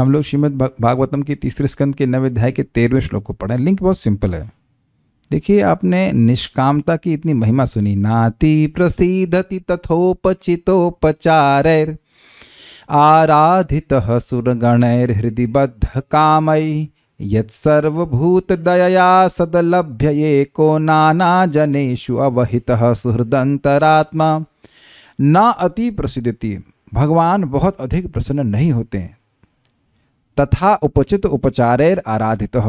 हम लोग श्रीमद भागवतम के 3रे स्कंद के 9वें अध्याय के 13वें श्लोक को पढ़ें। लिंक बहुत सिंपल है। देखिए, आपने निष्कामता की इतनी महिमा सुनी। नाति प्रसिद्धति तथोपचितोपचारैर आराधित सुरगणैर हृदि बद्ध कामैः यत्सर्वभूत दयया सदलभ्य एको नाना जनेषु अवहितः सुहृदंतरात्मा। ना अति प्रसिद्धति, भगवान बहुत अधिक प्रसन्न नहीं होते हैं। तथा उपचित उपचारेर आराधितः,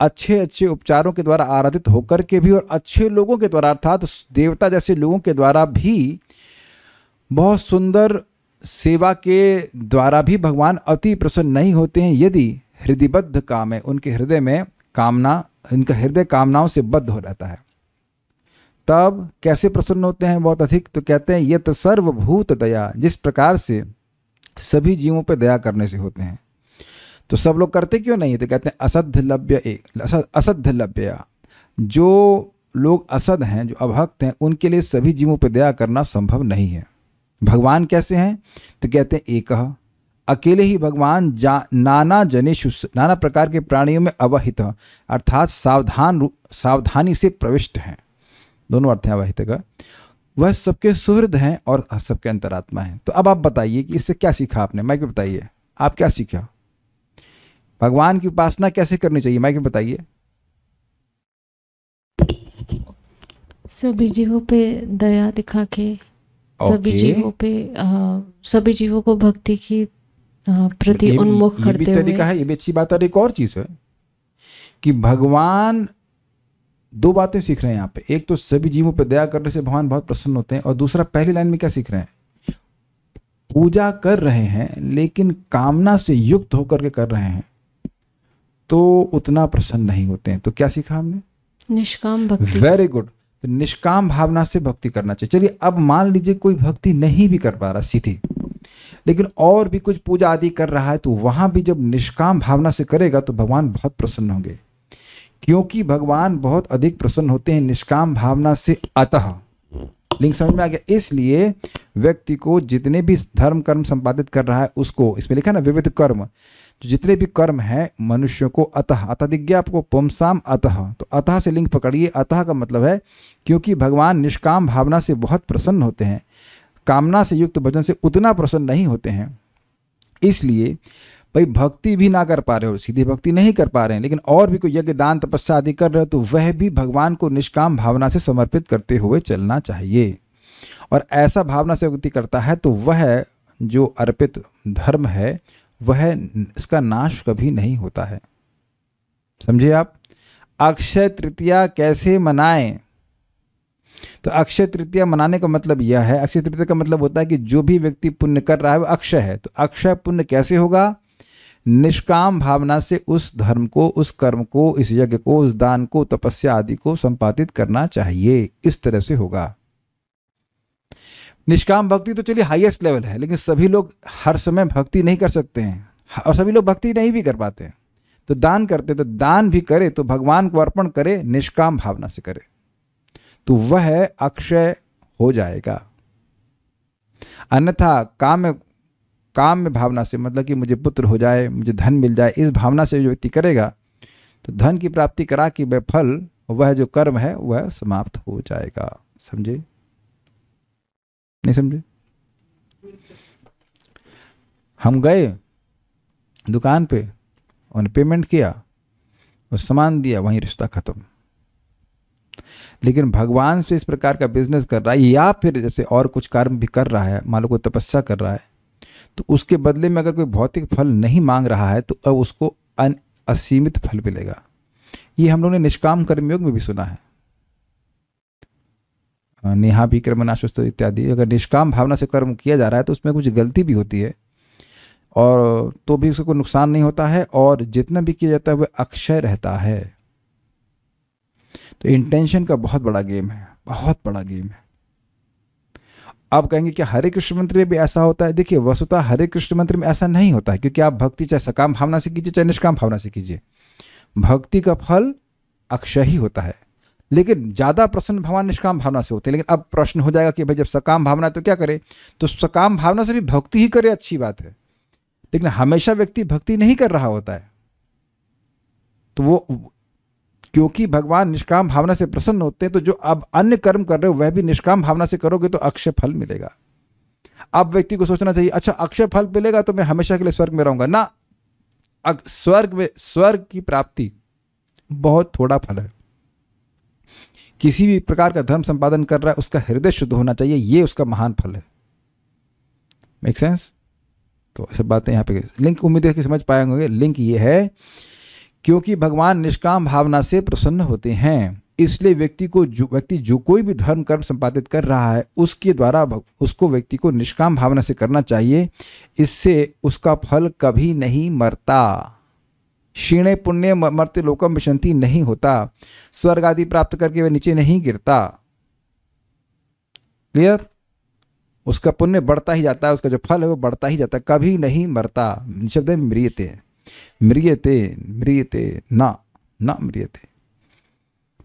अच्छे अच्छे उपचारों के द्वारा आराधित होकर के भी और अच्छे लोगों के द्वारा अर्थात देवता जैसे लोगों के द्वारा भी, बहुत सुंदर सेवा के द्वारा भी भगवान अति प्रसन्न नहीं होते हैं। यदि हृदयबद्ध काम है, उनके हृदय में कामना, उनका हृदय कामनाओं से बद्ध हो जाता है, तब कैसे प्रसन्न होते हैं बहुत अधिक। तो कहते हैं यत सर्वभूत दया, जिस प्रकार से सभी जीवों पर दया करने से होते हैं। तो सब लोग करते क्यों नहीं? तो कहते हैं असद्ध लभ्य, जो लोग असद हैं, जो अभक्त हैं, उनके लिए सभी जीवों पर दया करना संभव नहीं है। भगवान कैसे हैं? तो कहते हैं एक, अकेले ही भगवान नाना जनेषु, नाना प्रकार के प्राणियों में अवहित अर्थात सावधानी से प्रविष्ट हैं। दोनों अर्थ हैं अवहित का। वह सबके सुहृद हैं और सबके अंतरात्मा हैं। तो अब आप बताइए कि इससे क्या सीखा आपने? माइक में बताइए, आप क्या सीखा? भगवान की उपासना कैसे करनी चाहिए? माइक में बताइए। सभी जीवों पे दया दिखा के, सभी जीवों को भक्ति की प्रति उन्मुख करते हुए। तरीका है, ये भी अच्छी बात है। एक और चीज है कि भगवान, दो बातें सीख रहे हैं यहाँ पे। एक तो सभी जीवों पर दया करने से भगवान बहुत प्रसन्न होते हैं, और दूसरा पहली लाइन में क्या सीख रहे हैं? पूजा कर रहे हैं लेकिन कामना से युक्त होकर के कर रहे हैं, तो उतना प्रसन्न नहीं होते हैं। तो क्या सीखा हमने? निष्काम भक्ति। Very good. तो निष्काम भावना से भक्ति करना चाहिए। चलिए, अब मान लीजिए कोई भक्ति नहीं भी कर पा रहा सीधी, लेकिन और भी कुछ पूजा आदि कर रहा है, तो वहाँ भी जब निष्काम भावना से करेगा तो भगवान बहुत प्रसन्न होंगे, क्योंकि भगवान बहुत अधिक प्रसन्न होते हैं निष्काम भावना से। अतः लिंग समझ में आ गया। इसलिए व्यक्ति को जितने भी धर्म कर्म संपादित कर रहा है उसको, इसमें लिखा ना विविध कर्म, जितने भी कर्म हैं मनुष्यों को, अतः, अतः दिज्ञा आपको पुमसाम अतः, तो अतः से लिंक पकड़िए। अतः का मतलब है क्योंकि भगवान निष्काम भावना से बहुत प्रसन्न होते हैं, कामना से युक्त भजन से उतना प्रसन्न नहीं होते हैं। इसलिए भाई भक्ति भी ना कर पा रहे हो, सीधी भक्ति नहीं कर पा रहे हैं, लेकिन और भी कोई यज्ञ दान तपस्या आदि कर रहे हो, तो वह भी भगवान को निष्काम भावना से समर्पित करते हुए चलना चाहिए। और ऐसा भावना से भक्ति करता है तो वह जो अर्पित धर्म है वह, इसका नाश कभी नहीं होता है। समझे आप? अक्षय तृतीया कैसे मनाएं? तो अक्षय तृतीया मनाने का मतलब यह है, अक्षय तृतीया का मतलब होता है कि जो भी व्यक्ति पुण्य कर रहा है वह अक्षय है। तो अक्षय पुण्य कैसे होगा? निष्काम भावना से उस धर्म को, उस कर्म को, इस यज्ञ को, उस दान को, तपस्या आदि को संपादित करना चाहिए। इस तरह से होगा निष्काम भक्ति। तो चलिए हाईएस्ट लेवल है, लेकिन सभी लोग हर समय भक्ति नहीं कर सकते हैं, और सभी लोग भक्ति नहीं भी कर पाते। तो दान करते, तो दान भी करे तो भगवान को अर्पण करे, निष्काम भावना से करे, तो वह अक्षय हो जाएगा। अन्यथा काम में भावना से, मतलब कि मुझे पुत्र हो जाए, मुझे धन मिल जाए, इस भावना से जो व्यक्ति करेगा तो धन की प्राप्ति करा कि वह फल, वह जो कर्म है वह समाप्त हो जाएगा। समझे? नहीं समझे? हम गए दुकान पे, उन्हें पेमेंट किया और सामान दिया, वहीं रिश्ता खत्म। लेकिन भगवान से इस प्रकार का बिजनेस कर रहा है, या फिर जैसे और कुछ कर्म भी कर रहा है, मान लो कोई तपस्या कर रहा है, तो उसके बदले में अगर कोई भौतिक फल नहीं मांग रहा है तो अब उसको असीमित फल मिलेगा। ये हम लोगों ने निष्काम कर्मयोग में भी सुना है, नेहा भी कर्मनाशस्त इत्यादि। अगर निष्काम भावना से कर्म किया जा रहा है तो उसमें कुछ गलती भी होती है, और तो भी उसको नुकसान नहीं होता है, और जितना भी किया जाता है वह अक्षय रहता है। तो इंटेंशन का बहुत बड़ा गेम है, बहुत बड़ा गेम है। आप कहेंगे कि हरे कृष्ण मंत्र में भी ऐसा होता है। देखिए, वस्तुतः हरे कृष्ण मंत्र में ऐसा नहीं होता है, क्योंकि आप भक्ति चाहे सकाम भावना से कीजिए चाहे निष्काम भावना से कीजिए, भक्ति का फल अक्षय ही होता है। लेकिन ज़्यादा प्रसन्न भगवान निष्काम भावना से होते हैं। लेकिन अब प्रश्न हो जाएगा कि भाई जब सकाम भावना है तो क्या करे? तो सकाम भावना से भी भक्ति ही करे, अच्छी बात है, लेकिन हमेशा व्यक्ति भक्ति नहीं कर रहा होता है, तो वो क्योंकि भगवान निष्काम भावना से प्रसन्न होते हैं, तो जो आप अन्य कर्म कर रहे हो वह भी निष्काम भावना से करोगे तो अक्षय फल मिलेगा। अब व्यक्ति को सोचना चाहिए अच्छा अक्षय फल मिलेगा तो मैं हमेशा के लिए स्वर्ग में रहूंगा, ना। स्वर्ग में स्वर्ग की प्राप्ति बहुत थोड़ा फल है। किसी भी प्रकार का धर्म संपादन कर रहा है उसका हृदय शुद्ध होना चाहिए, ये उसका महान फल है। Make sense? तो सब बातें यहाँ पे लिंक उम्मीद है कि समझ पाए होंगे। लिंक ये है क्योंकि भगवान निष्काम भावना से प्रसन्न होते हैं, इसलिए व्यक्ति जो कोई भी धर्म कर्म संपादित कर रहा है उसके द्वारा उसको व्यक्ति को निष्काम भावना से करना चाहिए। इससे उसका फल कभी नहीं मरता, क्षीणे पुण्य मर्त्य लोकम विशंति नहीं होता, स्वर्ग आदि प्राप्त करके वह नीचे नहीं गिरता। क्लियर? उसका पुण्य बढ़ता ही जाता है, उसका जो फल है वो बढ़ता ही जाता है, कभी नहीं मरता। शब्द है म्रियते, म्रियते म्रियते ना, ना म्रियते।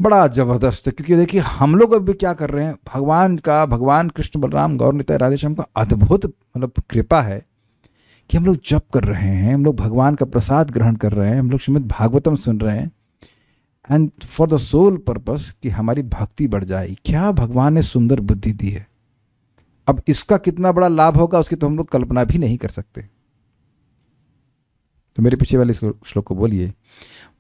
बड़ा जबरदस्त है, क्योंकि देखिए हम लोग अब क्या कर रहे हैं, भगवान कृष्ण बलराम गौरता राधेश्याम का अद्भुत मतलब कृपा है कि हम लोग जप कर रहे हैं, हम लोग भगवान का प्रसाद ग्रहण कर रहे हैं, हम लोग श्रीमद भागवतम सुन रहे हैं, and for the sole purpose कि हमारी भक्ति बढ़ जाए। क्या भगवान ने सुंदर बुद्धि दी है। अब इसका कितना बड़ा लाभ होगा उसकी तो हम लोग कल्पना भी नहीं कर सकते। तो मेरे पीछे वाले श्लोक को बोलिए,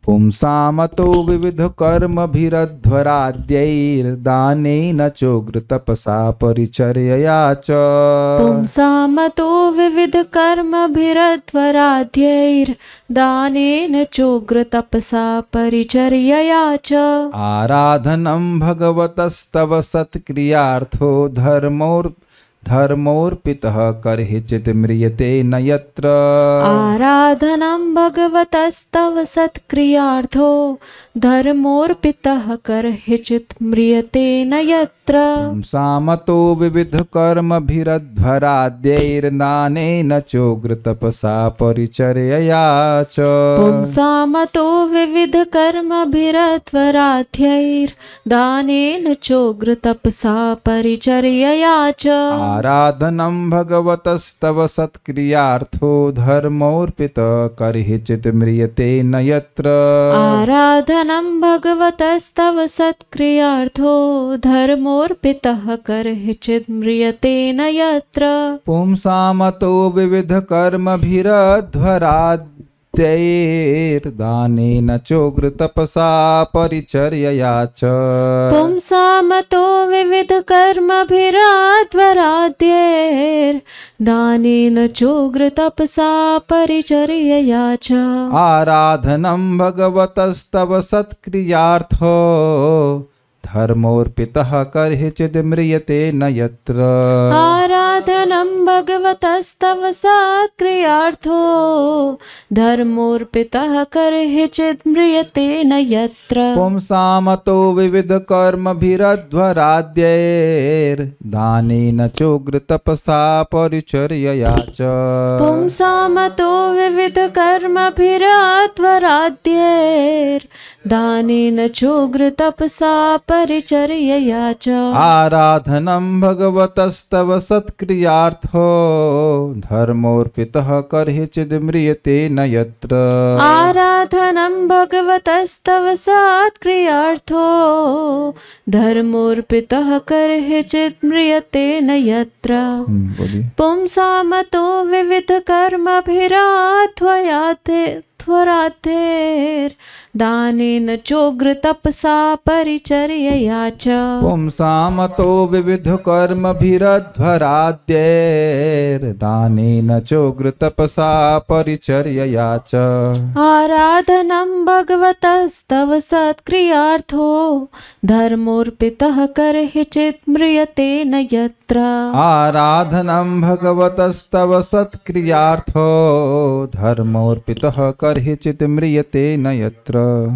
पुंसामतो विविध कर्म भिरध्वराद्यैर्दानेन चोग्र तपसा परिचर्यया च। पुंसामतो विविध कर्म भिरध्वराद्यैर्दानेन चोग्र तपसा परिचर्यया च। आराधनं भगवतस्तव सत्क्रियार्थो धर्मोर्पितः कर्हिचित् म्रियते न यत्र। आराधनं भगवतस्तव सत्क्रियार्थो धर्मोर्पितः कर्हिचित् म्रियते न यत्र। पुंसामतो विविध कर्मभिरध्वराद्यैर्दानेन चोग्र तपसा परिचर्यया च। पुंसामतो विविध कर्मभिरध्वराद्यैर्दानेन चोग्र तपसा परिचर्यया च। आराधनं भगवतस्तव सत्क्रियार्थो धर्मोर्पितः कर्हिचित् म्रियते न यत्र। आराधनं भगवतस्तव सत्क्रियार्थो धर्मोर्पितः कर्हिचित् म्रियते न यत्र। पुंसामतो विविध कर्मभिरध्वराद् दानेन चोग्र तपसा परिचर्यया च। पुंसामतो विविध कर्मभिरध्वराद्यैर् दानेन चोग्र तपसा परिचर्यया च। आराधनं भगवतस्तव सत्क्रियार्थो धर्मोर्पितः कर्हिचित् म्रियते न यत्र। आराधनं भगवतस्तव सत्क्रियार्थो धर्मोर्पितः कर्हिचित् म्रियते न यत्र। पुंसामतो विविध कर्मभिरध्वराद्यैर्दानेन चोग्र तपसा परिचर्यया च। पुंसामतो विविध कर्मभिरध्वराद्यैर्दानेन चोग्र तपसा परिचर्यया च। आराधनं भगवतस्तव सत्क्रियार्थो धर्मोर्पितः कर्हिचिद् म्रियते न यत्र। आराधनं भगवतस्तव सत्क्रियार्थो धर्मोर्पितः कर्हिचिद् म्रियते न यत्र। पुंसामतो विविध कर्मभिरध्वराद्यैर् दानेन चोग्र तपसा परिचर्यया च। पुंसामतो विविध कर्मभिरध्वराद्यैर्दानेन चोग्र तपसा परिचर्यया च। आराधनं भगवतस्तव सत्क्रियार्थो धर्मोर्पितः कर्हिचित् म्रियते न यत्र। आराधनं भगवतस्तव सत्क्रियार्थो धर्मोर्पितः कर्हिचित् म्रियते न यत्र। Okay.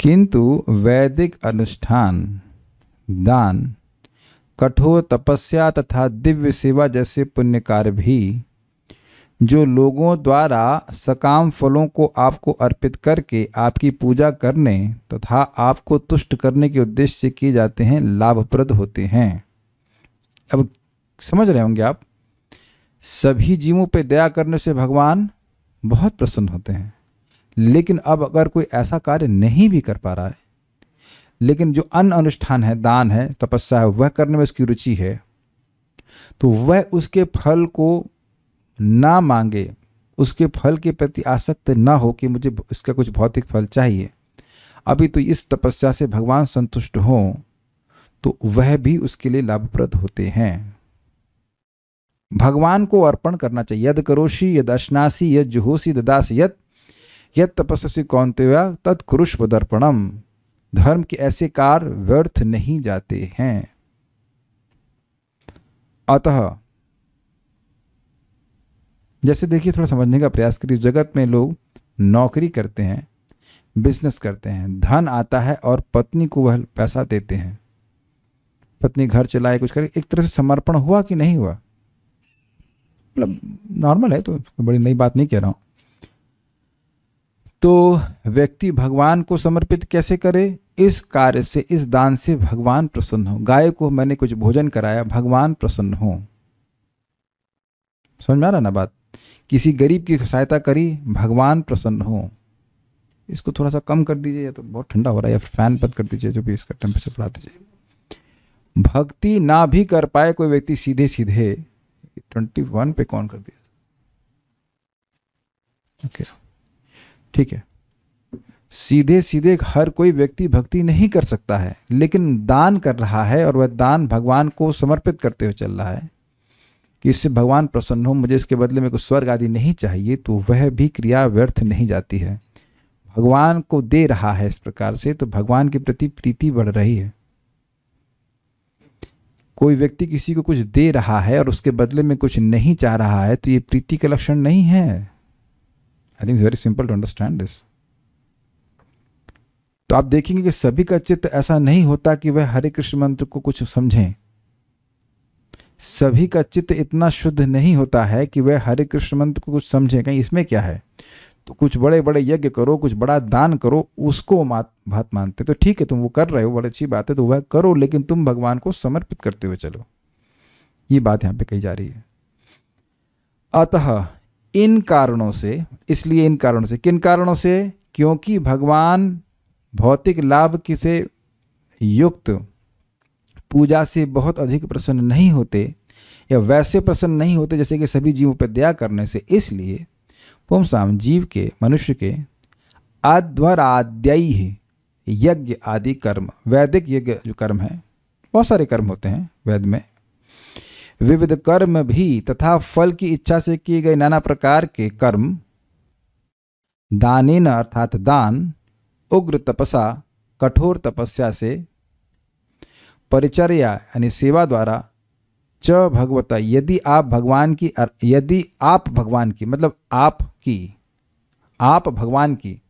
किंतु वैदिक अनुष्ठान, दान, कठोर तपस्या तथा दिव्य सेवा जैसे पुण्य कार्य भी जो लोगों द्वारा सकाम फलों को आपको अर्पित करके आपकी पूजा करने तथा आपको तुष्ट करने के उद्देश्य से किए जाते हैं, लाभप्रद होते हैं। अब समझ रहे होंगे आप, सभी जीवों पर दया करने से भगवान बहुत प्रसन्न होते हैं। लेकिन अब अगर कोई ऐसा कार्य नहीं भी कर पा रहा है, लेकिन जो अन्य अनुष्ठान है, दान है, तपस्या है, वह करने में उसकी रुचि है, तो वह उसके फल को ना मांगे, उसके फल के प्रति आसक्त ना हो कि मुझे इसका कुछ भौतिक फल चाहिए, अभी तो इस तपस्या से भगवान संतुष्ट हो, तो वह भी उसके लिए लाभप्रद होते हैं। भगवान को अर्पण करना चाहिए। यद करोषि यद अश्नासी यद जुहोसी ददासी यत यद तपस्वी कौन्तेय तद कुरुष पदर्पणम। धर्म के ऐसे कार्य व्यर्थ नहीं जाते हैं। अतः जैसे देखिए, थोड़ा समझने का प्रयास करिए। जगत में लोग नौकरी करते हैं, बिजनेस करते हैं, धन आता है और पत्नी को वह पैसा देते हैं, पत्नी घर चलाए, कुछ करे। एक तरह से समर्पण हुआ कि नहीं हुआ? मतलब नॉर्मल है, तो बड़ी नई बात नहीं कह रहा हूँ। तो व्यक्ति भगवान को समर्पित कैसे करे? इस कार्य से, इस दान से भगवान प्रसन्न हो। गाय को मैंने कुछ भोजन कराया, भगवान प्रसन्न हो। समझ में आ रहा ना बात? किसी गरीब की सहायता करी, भगवान प्रसन्न हो। इसको थोड़ा सा कम कर दीजिए, या तो बहुत ठंडा हो रहा है, या फैन बंद कर दीजिए, जो भी इसका टेम्परेचर बढ़ा दीजिए। भक्ति ना भी कर पाए कोई व्यक्ति सीधे सीधे 21 पे कौन कर दिया? ओके, ठीक है। सीधे सीधे हर कोई व्यक्ति भक्ति नहीं कर सकता है, लेकिन दान कर रहा है और वह दान भगवान को समर्पित करते हुए चल रहा है कि इससे भगवान प्रसन्न हो, मुझे इसके बदले में कुछ स्वर्ग आदि नहीं चाहिए, तो वह भी क्रिया व्यर्थ नहीं जाती है। भगवान को दे रहा है इस प्रकार से, तो भगवान के प्रति प्रीति बढ़ रही है। कोई व्यक्ति किसी को कुछ दे रहा है और उसके बदले में कुछ नहीं चाह रहा है, तो ये प्रीति का लक्षण नहीं है। I think it's very simple to understand this. तो आप देखेंगे कि सभी का चित्त ऐसा नहीं होता कि वह हरे कृष्ण मंत्र को कुछ समझें। सभी का चित्त इतना शुद्ध नहीं होता है कि वह हरे कृष्ण मंत्र को कुछ समझें, कहीं इसमें क्या है, तो कुछ बड़े बड़े यज्ञ करो, कुछ बड़ा दान करो, उसको बात मानते। तो ठीक है, तुम वो कर रहे हो, बड़ी अच्छी बात है, तो वह करो, लेकिन तुम भगवान को समर्पित करते हुए चलो। ये बात यहाँ पे कही जा रही है। अतः इन कारणों से, इसलिए इन कारणों से, किन कारणों से? क्योंकि भगवान भौतिक लाभ से युक्त पूजा से बहुत अधिक प्रसन्न नहीं होते, या वैसे प्रसन्न नहीं होते जैसे कि सभी जीवों पर दया करने से। इसलिए पुंसाम जीव के, मनुष्य के अध्वराद्ययी यज्ञ आदि कर्म, वैदिक यज्ञ जो कर्म है, बहुत सारे कर्म होते हैं वेद में, विविध कर्म भी तथा फल की इच्छा से किए गए नाना प्रकार के कर्म, दानेन अर्थात दान, उग्र तपसा कठोर तपस्या से, परिचर्या यानी सेवा द्वारा, च भगवता यदि आप भगवान की, यदि आप भगवान की मतलब आपकी, आप भगवान की,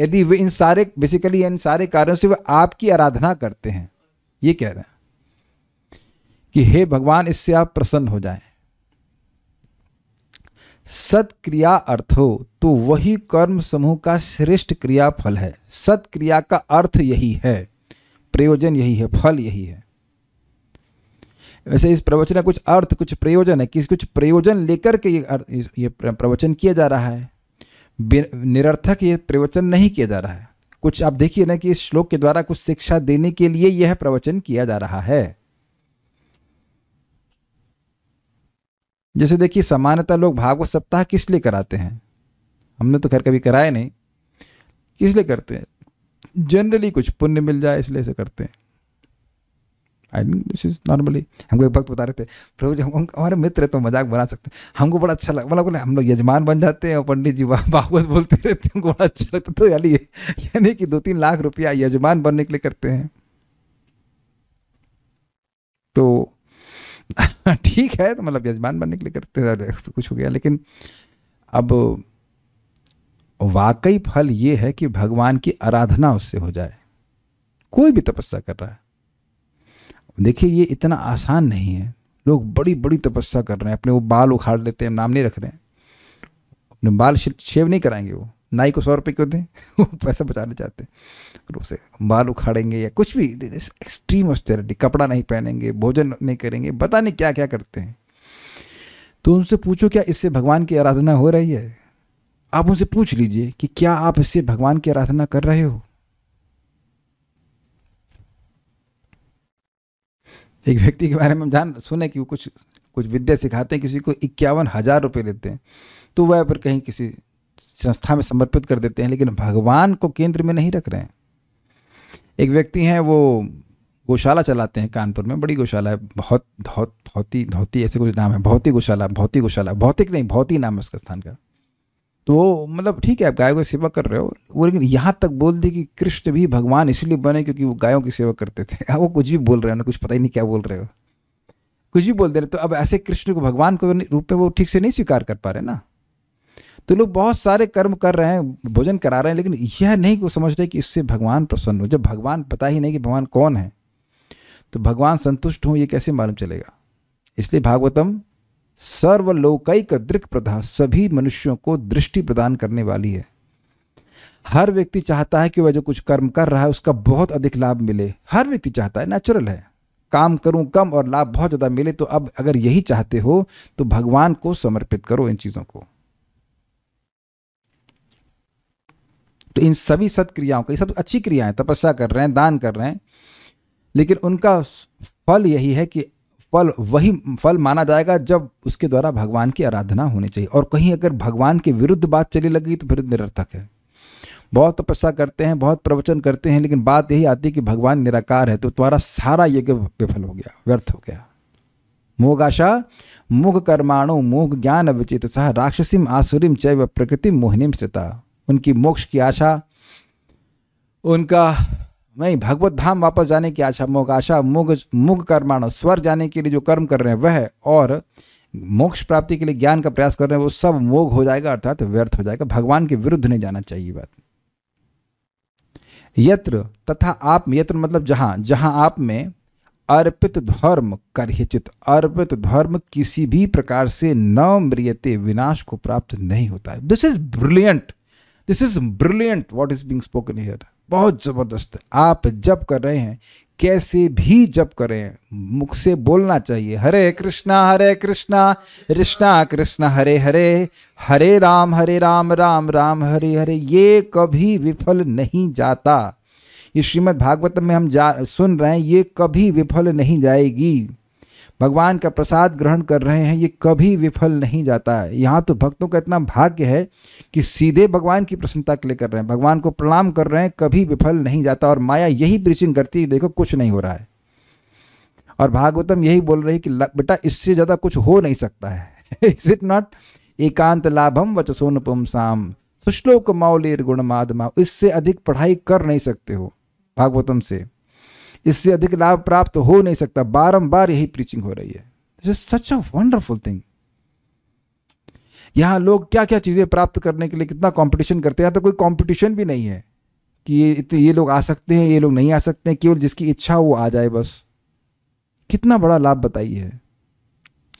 यदि वे इन सारे, बेसिकली इन सारे कार्यों से वे आपकी आराधना करते हैं। ये कह रहे हैं कि हे भगवान, इससे आप प्रसन्न हो जाएं। सत्क्रिया अर्थो, तो वही कर्म समूह का श्रेष्ठ क्रिया फल है। सत्क्रिया का अर्थ यही है, प्रयोजन यही है, फल यही है। वैसे इस प्रवचन का कुछ अर्थ, कुछ प्रयोजन है, किस कुछ प्रयोजन लेकर के ये प्रवचन किया जा रहा है, निरर्थक ये प्रवचन नहीं किया जा रहा है। कुछ आप देखिए ना कि इस श्लोक के द्वारा कुछ शिक्षा देने के लिए यह प्रवचन किया जा रहा है। जैसे देखिए, सामान्यतः लोग भागवत सप्ताह किस लिए कराते हैं? हमने तो खैर कभी कराया नहीं। किस लिए करते हैं? जनरली कुछ पुण्य मिल जाए, इसलिए से करते हैं। I mean this is normally. हमको एक भक्त बता रहे थे, प्रभु जी हम हमारे मित्र तो मजाक बना सकते हैं, हमको बड़ा अच्छा लगा, मतलब हम लोग यजमान बन जाते हैं और पंडित जी भागवत बोलते रहते हैं, हमको बड़ा अच्छा लगता। तो यानी कि 2-3 लाख रुपया यजमान बनने के लिए करते हैं। तो ठीक है, तो मतलब यजमान बनने के लिए करते हैं, कुछ हो गया। लेकिन अब वाकई फल ये है कि भगवान की आराधना उससे हो जाए। कोई भी तपस्या कर रहा है, देखिए ये इतना आसान नहीं है। लोग बड़ी बड़ी तपस्या कर रहे हैं, अपने वो बाल उखाड़ लेते हैं, नाम नहीं रख रहे हैं, बाल शेव नहीं कराएंगे, वो नाई को 100 रुपये क्यों दें, वो पैसा बचाना चाहते हैं, उसे बाल उखाड़ेंगे या कुछ भी, एक्सट्रीम ऑस्टेरिटी, कपड़ा नहीं पहनेंगे, भोजन नहीं करेंगे, पता नहीं क्या क्या करते हैं। तो उनसे पूछो क्या इससे भगवान की आराधना हो रही है? आप उनसे पूछ लीजिए कि क्या आप इससे भगवान की आराधना कर रहे हो। एक व्यक्ति के बारे में हम सुने कि वो कुछ विद्या सिखाते हैं, किसी को 51,000 रुपये देते हैं, तो वह पर कहीं किसी संस्था में समर्पित कर देते हैं, लेकिन भगवान को केंद्र में नहीं रख रहे हैं। एक व्यक्ति हैं, वो गौशाला चलाते हैं कानपुर में, बड़ी गौशाला है, भौती ऐसे कुछ नाम है, भौतिक नाम है उसका स्थान का। तो मतलब ठीक है, आप गायों की सेवा कर रहे हो, वो लेकिन यहाँ तक बोल दी कि कृष्ण भी भगवान इसलिए बने क्योंकि वो गायों की सेवा करते थे। वो कुछ भी बोल रहे हो ना, कुछ पता ही नहीं क्या बोल रहे हो, कुछ भी बोल दे रहे। तो अब ऐसे कृष्ण को भगवान के रूप में वो ठीक से नहीं स्वीकार कर पा रहे ना। तो लोग बहुत सारे कर्म कर रहे हैं, भोजन करा रहे हैं, लेकिन यह नहीं को समझ रहे कि इससे भगवान प्रसन्न हो। जब भगवान पता ही नहीं कि भगवान कौन है, तो भगवान संतुष्ट हो ये कैसे मालूम चलेगा। इसलिए भागवतम सर्वलोकैक दृक् प्रधा, सभी मनुष्यों को दृष्टि प्रदान करने वाली है। हर व्यक्ति चाहता है कि वह जो कुछ कर्म कर रहा है उसका बहुत अधिक लाभ मिले। हर व्यक्ति चाहता है, नेचुरल है, काम करूं कम और लाभ बहुत ज़्यादा मिले। तो अब अगर यही चाहते हो तो भगवान को समर्पित करो इन चीज़ों को। तो इन सभी सत्क्रियाओं का, ये सब अच्छी क्रियाएं, तपस्या कर रहे हैं, दान कर रहे हैं, लेकिन उनका फल यही है कि फल वही फल माना जाएगा जब उसके द्वारा भगवान की आराधना होनी चाहिए। और कहीं अगर भगवान के विरुद्ध बात चली लगी तो फिर निरर्थक है। बहुत तपस्या करते हैं, बहुत प्रवचन करते हैं, लेकिन बात यही आती है कि भगवान निराकार है, तो तुम्हारा सारा यज्ञ विफल हो गया, व्यर्थ हो गया। मोगाशा मोघ कर्माणु मोघ ज्ञान विचित सह राक्षसीम आसुरीम चैव प्रकृति मोहिनीम श्रिता। उनकी मोक्ष की आशा, उनका नहीं भगवत धाम वापस जाने की आशा, मोगाशा मोघ कर्माणु, स्वर जाने के लिए जो कर्म कर रहे हैं वह, और मोक्ष प्राप्ति के लिए ज्ञान का प्रयास कर रहे हैं, वो सब मोघ हो जाएगा, अर्थात व्यर्थ हो जाएगा। भगवान के विरुद्ध नहीं जाना चाहिए बात। यत्र तथा आप, यत्र मतलब जहाँ, जहाँ आप में अर्पित धर्म कार्यचित, अर्पित धर्म किसी भी प्रकार से न म्रियते, विनाश को प्राप्त नहीं होता है। This is brilliant what is being spoken here. बहुत ज़बरदस्त। आप जप कर रहे हैं, कैसे भी जप करें, मुख से बोलना चाहिए हरे कृष्णा कृष्णा कृष्णा हरे हरे, हरे राम राम राम हरे हरे। ये कभी विफल नहीं जाता। ये श्रीमद् भागवतम में हम सुन रहे हैं, ये कभी विफल नहीं जाएगी। भगवान का प्रसाद ग्रहण कर रहे हैं, ये कभी विफल नहीं जाता है। यहाँ तो भक्तों का इतना भाग्य है कि सीधे भगवान की प्रसन्नता के लिए कर रहे हैं, भगवान को प्रणाम कर रहे हैं, कभी विफल नहीं जाता। और माया यही ब्रीचिंग करती है, देखो कुछ नहीं हो रहा है, और भागवतम यही बोल रही है कि बेटा इससे ज़्यादा कुछ हो नहीं सकता है। इज इट नॉट एकांत लाभम वचसोन पुंसाम सुश्लोक मौलिर गुण माधमा। इससे अधिक पढ़ाई कर नहीं सकते हो भागवतम से, इससे अधिक लाभ प्राप्त हो नहीं सकता। बारंबार यही प्रीचिंग हो रही है। This is such a wonderful thing. यहाँ लोग क्या क्या चीज़ें प्राप्त करने के लिए कितना कंपटीशन करते हैं। यहाँ तो कोई कंपटीशन भी नहीं है कि ये लोग आ सकते हैं, ये लोग नहीं आ सकते हैं, केवल जिसकी इच्छा वो आ जाए बस। कितना बड़ा लाभ बताइए।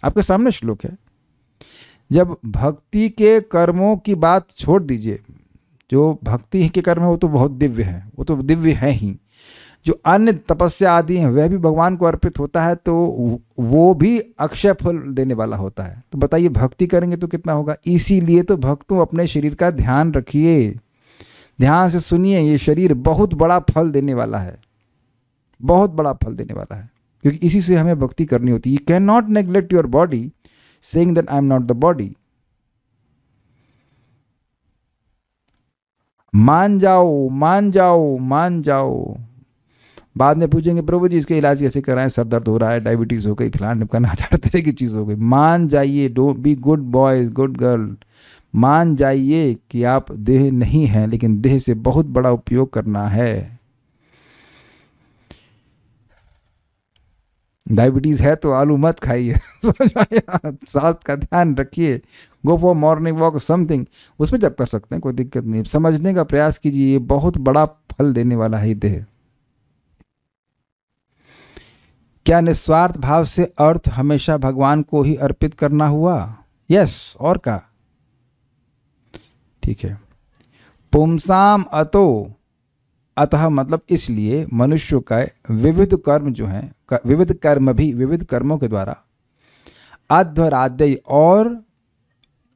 आपके सामने श्लोक है। जब भक्ति के कर्मों की बात छोड़ दीजिए, जो भक्ति के कर्म है वो तो बहुत दिव्य है, वो तो दिव्य है ही। जो अन्य तपस्या आदि हैं वह भी भगवान को अर्पित होता है, तो वो भी अक्षय फल देने वाला होता है। तो बताइए भक्ति करेंगे तो कितना होगा। इसीलिए तो भक्तों अपने शरीर का ध्यान रखिए, ध्यान से सुनिए। ये शरीर बहुत बड़ा फल देने वाला है, बहुत बड़ा फल देने वाला है, क्योंकि इसी से हमें भक्ति करनी होती है। You can not neglect your body saying that I am not the body. मान जाओ मान जाओ मान जाओ। बाद में पूछेंगे प्रभु जी इसके इलाज कैसे कराएं, सर दर्द हो रहा है, डायबिटीज़ हो गई, फलाना ढिपकाना, 1000 तरह की चीज़ हो गई। मान जाइए, don't be good boys good girl. मान जाइए कि आप देह नहीं हैं, लेकिन देह से बहुत बड़ा उपयोग करना है। डायबिटीज़ है तो आलू मत खाइए, स्वास्थ्य का ध्यान रखिए। Go for morning walk something, उसमें जब कर सकते हैं, कोई दिक्कत नहीं। समझने का प्रयास कीजिए, बहुत बड़ा फल देने वाला है देह। क्या निस्वार्थ भाव से अर्थ हमेशा भगवान को ही अर्पित करना हुआ? यस, और का ठीक है। पुंसाम अतो, अतः मतलब इसलिए मनुष्य का विविध कर्म जो हैं, विविध कर्म भी, विविध कर्मों के द्वारा अध्वराध्य और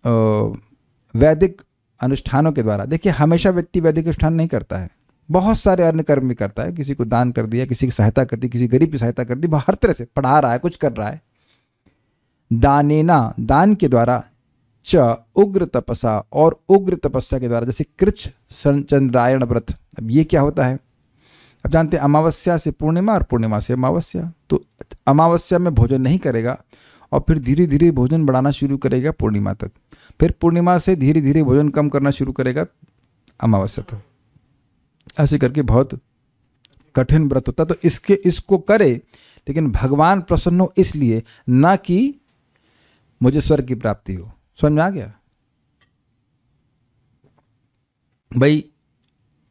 वैदिक अनुष्ठानों के द्वारा, देखिए हमेशा व्यक्ति वैदिक अनुष्ठान नहीं करता है, बहुत सारे अन्य कर्म भी करता है, किसी को दान कर दिया, किसी की सहायता कर दी, किसी गरीब की सहायता कर दी, हर तरह से पढ़ा रहा है, कुछ कर रहा है। दानेना, दान के द्वारा, च उग्र तपसा, और उग्र तपस्या के द्वारा, जैसे कृच्छ चंद्रायण व्रत। अब ये क्या होता है, अब जानते हैं अमावस्या से पूर्णिमा और पूर्णिमा से अमावस्या, तो अमावस्या में भोजन नहीं करेगा और फिर धीरे धीरे भोजन बढ़ाना शुरू करेगा पूर्णिमा तक, फिर पूर्णिमा से धीरे धीरे भोजन कम करना शुरू करेगा अमावस्या तक, ऐसे करके बहुत कठिन व्रत होता। तो इसके इसको करे लेकिन भगवान प्रसन्न हो इसलिए, ना कि मुझे स्वर्ग की प्राप्ति हो। समझ में आ गया भाई,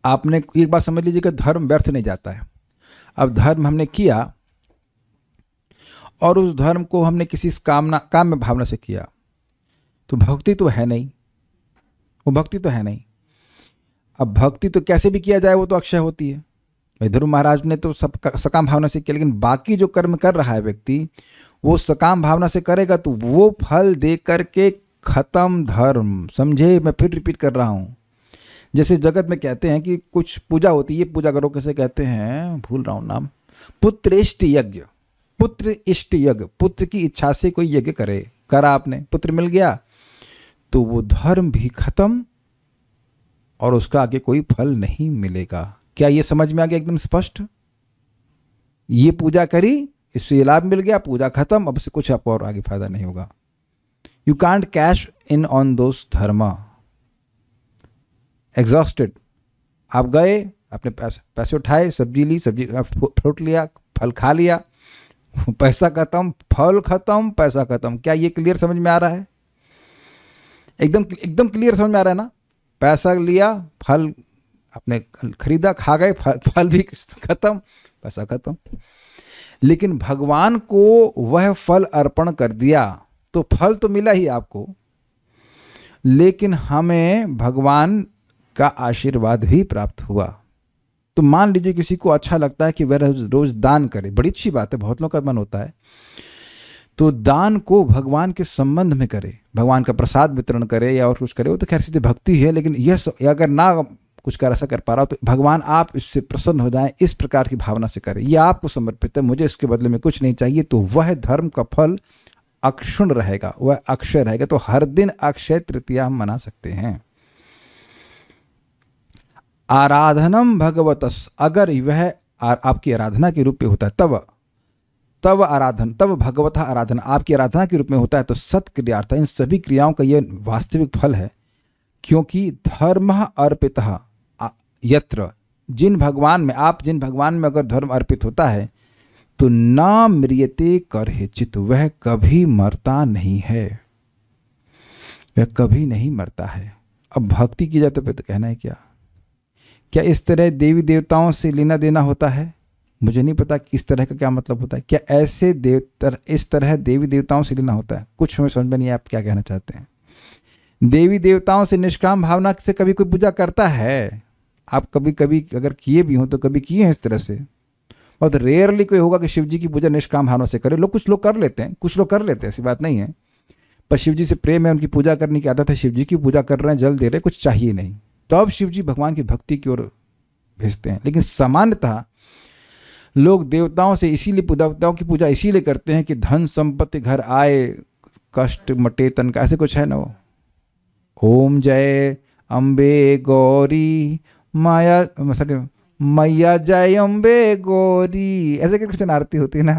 आपने एक बात समझ लीजिए कि धर्म व्यर्थ नहीं जाता है। अब धर्म हमने किया और उस धर्म को हमने किसी काम्य भावना से किया तो भक्ति तो है नहीं, वो भक्ति तो है नहीं। अब भक्ति तो कैसे भी किया जाए वो तो अक्षय होती है। भाई ध्रुव महाराज ने तो सब सकाम भावना से किया, लेकिन बाकी जो कर्म कर रहा है व्यक्ति वो सकाम भावना से करेगा तो वो फल दे करके खत्म धर्म। समझे, मैं फिर रिपीट कर रहा हूँ। जैसे जगत में कहते हैं कि कुछ पूजा होती है, पूजा करो, कैसे कहते हैं, भूल रहा हूँ नाम, पुत्रेष्ट यज्ञ, पुत्र इष्ट यज्ञ, पुत्र की इच्छा से कोई यज्ञ करे, करा आपने, पुत्र मिल गया तो वो धर्म भी खत्म और उसका आगे कोई फल नहीं मिलेगा। क्या ये समझ में आ गया एकदम स्पष्ट? ये पूजा करी, इससे लाभ मिल गया, पूजा खत्म, अब से कुछ आपको और आगे फायदा नहीं होगा। You can't cash in on those dharma, exhausted. आप गए, अपने पैसे उठाए, सब्जी ली, सब्जी फ्रूट लिया, फल खा लिया, पैसा खत्म, फल खत्म, पैसा खत्म। क्या ये क्लियर समझ में आ रहा है? एकदम क्लियर समझ में आ रहा है ना? पैसा लिया, फल अपने खरीदा, खा गए, फल भी खत्म, पैसा खत्म। लेकिन भगवान को वह फल अर्पण कर दिया तो फल तो मिला ही आपको, लेकिन हमें भगवान का आशीर्वाद भी प्राप्त हुआ। तो मान लीजिए किसी को अच्छा लगता है कि वह रोज दान करे, बड़ी अच्छी बात है, बहुत लोगों का मन होता है, तो दान को भगवान के संबंध में करे, भगवान का प्रसाद वितरण करे या और कुछ करे, वो तो खैर सीधे भक्ति है। लेकिन यह अगर ना कुछ कर ऐसा कर पा रहा हो तो भगवान आप इससे प्रसन्न हो जाएं, इस प्रकार की भावना से करें। यह आपको समर्पित है, मुझे इसके बदले में कुछ नहीं चाहिए, तो वह धर्म का फल अक्षुण रहेगा, वह अक्षय रहेगा। तो हर दिन अक्षय तृतीया हम मना सकते हैं। आराधनम भगवतस, अगर वह आपकी आराधना के रूप में होता है, तब आराधन, तब भगवत आराधन आपकी आराधना के रूप में होता है, तो सत्क्रियार्थ, इन सभी क्रियाओं का यह वास्तविक फल है। क्योंकि धर्म अर्पित यत्र, जिन भगवान में, आप जिन भगवान में अगर धर्म अर्पित होता है तो ना म्रियते कर हे चित, वह कभी मरता नहीं है, वह कभी नहीं मरता है। अब भक्ति की जाए तो कहना है क्या, क्या इस तरह देवी देवताओं से लेना देना होता है? मुझे नहीं पता इस तरह का क्या मतलब होता है। क्या ऐसे इस तरह देवी देवताओं से लेना होता है? कुछ हमें समझ में नहीं है आप क्या कहना चाहते हैं। देवी देवताओं से निष्काम भावना से कभी कोई पूजा करता है? आप कभी कभी अगर किए भी हों तो कभी किए हैं इस तरह से? बहुत रेयरली कोई होगा कि शिवजी की पूजा निष्काम भावना से करे। लोग कुछ लोग कर लेते हैं, कुछ लोग कर लेते हैं, ऐसी बात नहीं है, पर शिवजी से प्रेम है, उनकी पूजा करने की आदत है, शिवजी की पूजा कर रहे हैं, जल दे रहे हैं, कुछ चाहिए नहीं, तो अब शिवजी भगवान की भक्ति की ओर भेजते हैं। लेकिन सामान्यतः लोग देवताओं से इसीलिए पूजा, देवताओं की पूजा इसीलिए करते हैं कि धन संपत्ति घर आए, कष्ट मटे तन का, ऐसे कुछ है ना। वो ओम जय अम्बे गौरी माया, सॉरी मैया जय अम्बे गौरी, ऐसे कुछ आरती होती है ना,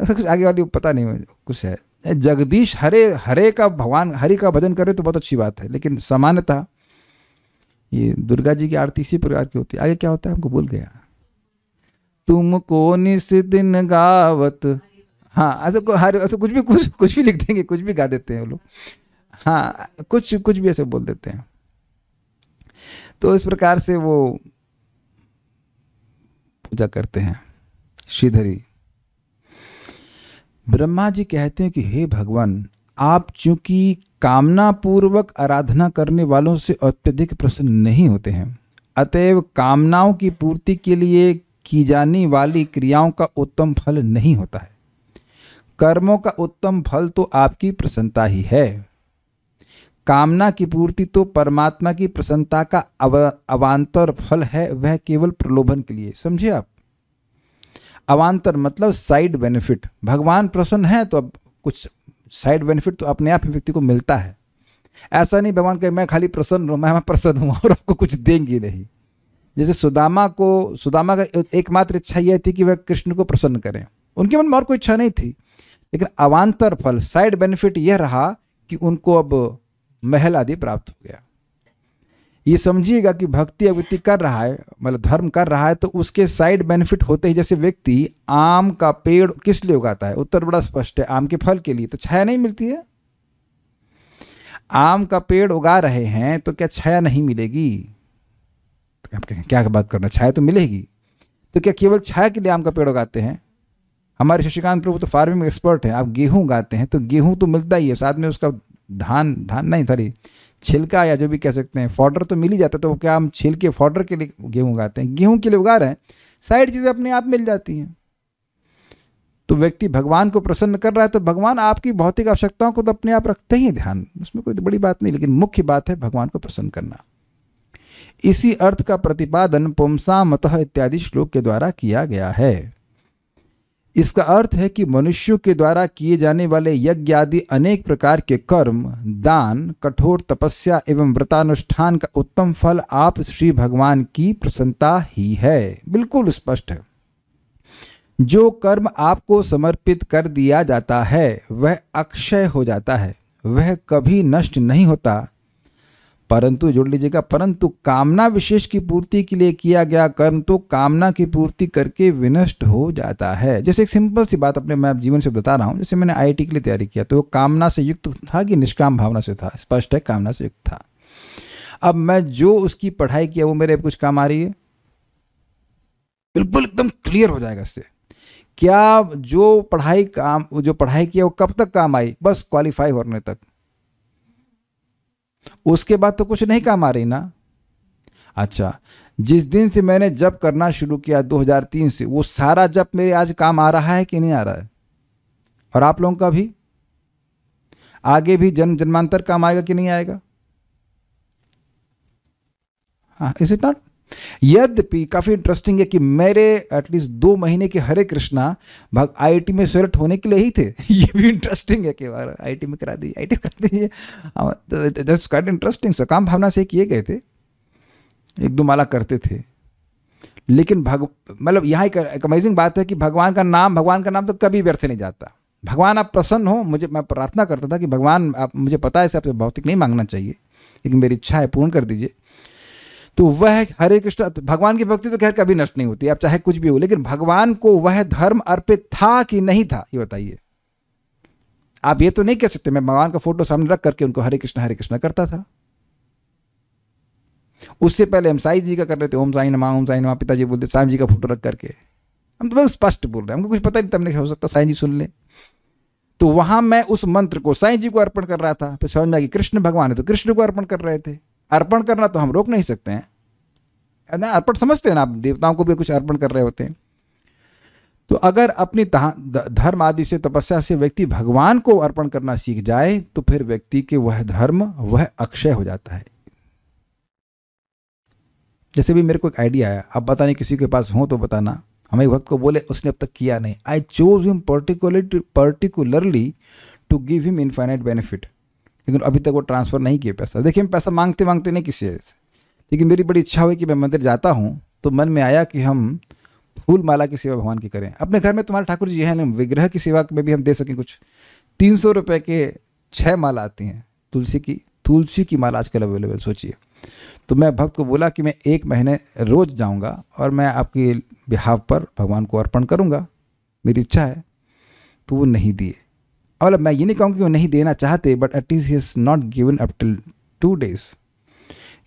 ऐसा कुछ आगे वाली पता नहीं कुछ है। जगदीश हरे हरे का, भगवान हरि का भजन करे तो बहुत अच्छी बात है, लेकिन सामान्यतः ये दुर्गा जी की आरती इसी प्रकार की होती है। आगे क्या होता है हमको भूल गया, तुमको निस दिन गावत, हाँ ऐसा कुछ भी कुछ भी लिख देंगे, कुछ भी गा देते हैं वो लोग, हाँ कुछ भी ऐसे बोल देते हैं। तो इस प्रकार से वो पूजा करते हैं। श्रीधरी ब्रह्मा जी कहते हैं कि हे भगवान, आप चूंकि कामना पूर्वक आराधना करने वालों से अत्यधिक प्रसन्न नहीं होते हैं। अतएव कामनाओं की पूर्ति के लिए की जाने वाली क्रियाओं का उत्तम फल नहीं होता है। कर्मों का उत्तम फल तो आपकी प्रसन्नता ही है। कामना की पूर्ति तो परमात्मा की प्रसन्नता का अवान्तर फल है, वह केवल प्रलोभन के लिए। समझे आप? अवान्तर मतलब साइड बेनिफिट। भगवान प्रसन्न है तो अब कुछ साइड बेनिफिट तो अपने आप ही व्यक्ति को मिलता है। ऐसा नहीं भगवान कहे मैं खाली प्रसन्न हूँ, मैं प्रसन्न हूँ और आपको कुछ देंगी नहीं। जैसे सुदामा का एकमात्र इच्छा यह थी कि वह कृष्ण को प्रसन्न करें, उनके मन में और कोई इच्छा नहीं थी। लेकिन अवान्तर फल साइड बेनिफिट यह रहा कि उनको अब महल आदि प्राप्त हो गया। ये समझिएगा कि भक्ति अवृत्ति कर रहा है, मतलब धर्म कर रहा है, तो उसके साइड बेनिफिट होते ही, जैसे व्यक्ति आम का पेड़ किस लिए उगाता है? उत्तर बड़ा स्पष्ट है, आम के फल के लिए। तो छाया नहीं मिलती है। आम का पेड़ उगा रहे हैं तो क्या छाया नहीं मिलेगी? तो आप क्या बात करना, छाया तो मिलेगी। तो क्या केवल छाया के लिए आम का पेड़ उगाते हैं? हमारे शशिकांत प्रभु तो फार्मिंग एक्सपर्ट हैं। आप गेहूँ उगाते हैं तो गेहूँ तो मिलता ही है, साथ में उसका धान नहीं छिलका या जो भी कह सकते हैं फॉडर तो मिल ही जाता है। तो क्या हम छिलके फॉडर के लिए गेहूँ उगाते हैं? गेहूँ के लिए उगा रहे हैं, साइड चीज़ें अपने आप मिल जाती हैं। तो व्यक्ति भगवान को प्रसन्न कर रहा है तो भगवान आपकी भौतिक आवश्यकताओं को तो अपने आप रखते ही ध्यान, उसमें कोई बड़ी बात नहीं। लेकिन मुख्य बात है भगवान को प्रसन्न करना। इसी अर्थ का प्रतिपादन पुंसा मतः इत्यादि श्लोक के द्वारा किया गया है। इसका अर्थ है कि मनुष्यों के द्वारा किए जाने वाले यज्ञ आदि अनेक प्रकार के कर्म, दान, कठोर तपस्या एवं व्रतानुष्ठान का उत्तम फल आप श्री भगवान की प्रसन्नता ही है। बिल्कुल स्पष्ट है। जो कर्म आपको समर्पित कर दिया जाता है वह अक्षय हो जाता है, वह कभी नष्ट नहीं होता। परंतु जोड़ लीजिएगा, परंतु कामना विशेष की पूर्ति के लिए किया गया कर्म तो कामना की पूर्ति करके विनष्ट हो जाता है। जैसे एक सिंपल सी बात अपने मैं जीवन से बता रहा हूँ। जैसे मैंने IIT के लिए तैयारी किया तो वो कामना से युक्त था कि निष्काम भावना से था? स्पष्ट है, कामना से युक्त था। अब मैं जो उसकी पढ़ाई किया वो मेरे कुछ काम आ रही है? बिल्कुल एकदम क्लियर हो जाएगा इससे। क्या जो पढ़ाई किया वो कब तक काम आई? बस क्वालिफाई होने तक। उसके बाद तो कुछ नहीं काम आ रही ना। अच्छा, जिस दिन से मैंने जप करना शुरू किया 2003 से, वो सारा जप मेरे आज काम आ रहा है कि नहीं आ रहा है? और आप लोगों का भी आगे भी जन्म जन्मांतर काम आएगा कि नहीं आएगा? हाँ, इज इट नॉट? यद्यपि काफ़ी इंटरेस्टिंग है कि मेरे एटलीस्ट 2 महीने के हरे कृष्णा भाग IIT में सेलेक्ट होने के लिए ही थे। ये भी इंटरेस्टिंग है कि बार IIT में करा दीजिए, IIT करा दीजिए। That's quite interesting. सो काम भावना से किए गए थे, 1-2 माला करते थे। लेकिन मतलब यहाँ एक अमेजिंग बात है कि भगवान का नाम तो कभी व्यर्थ नहीं जाता। भगवान आप प्रसन्न हो, मैं प्रार्थना करता था कि भगवान आप, मुझे पता है इसे आपसे भौतिक नहीं मांगना चाहिए, लेकिन मेरी इच्छा है पूर्ण कर दीजिए। तो वह हरे कृष्ण, तो भगवान की भक्ति तो खैर कभी नष्ट नहीं होती, आप चाहे कुछ भी हो। लेकिन भगवान को वह धर्म अर्पित था कि नहीं था, ये बताइए। आप ये तो नहीं कह सकते मैं भगवान का फोटो सामने रख करके उनको हरे कृष्ण करता था। उससे पहले हम साईं जी का कर रहे थे, ओम साईं नमः पिताजी बोलते, साईं जी का फोटो रख करके। हम तो बस स्पष्ट बोल रहे हैं, हमको कुछ पता नहीं, तब हो सकता साईं जी सुन ले। तो वहां मैं उस मंत्र को साईं जी को अर्पण कर रहा था। फिर समझ में आया कि कृष्ण भगवान है तो कृष्ण को अर्पण कर रहे थे। अर्पण करना तो हम रोक नहीं सकते हैं ना, अर्पण समझते हैं ना आप, देवताओं को भी कुछ अर्पण कर रहे होते हैं। तो अगर अपनी धर्म आदि से, तपस्या से व्यक्ति भगवान को अर्पण करना सीख जाए तो फिर व्यक्ति के वह धर्म वह अक्षय हो जाता है। जैसे भी मेरे को एक आइडिया आया, अब पता नहीं किसी के पास हो तो बताना, हमें भक्त को बोले उसने अब तक किया नहीं। I chose him particularly to give him infinite benefit, लेकिन अभी तक वो ट्रांसफ़र नहीं किए पैसा। देखिए, हम पैसा मांगते मांगते नहीं किसी से, लेकिन मेरी बड़ी इच्छा हुई कि मैं मंदिर जाता हूँ तो मन में आया कि हम फूल माला की सेवा भगवान की करें। अपने घर में तुम्हारे ठाकुर जी हैं ना, विग्रह की सेवा में भी हम दे सकें कुछ। 300 रुपये के 6 माला आती हैं तुलसी की माला आजकल अवेलेबल। सोचिए, तो मैं भक्त को बोला कि मैं 1 महीने रोज़ जाऊँगा और मैं आपके बिहाफ पर भगवान को अर्पण करूँगा, मेरी इच्छा है। तो वो नहीं दिए। और मैं ये नहीं कहूँगी कि वो नहीं देना चाहते, but at least he is not given up till 2 days।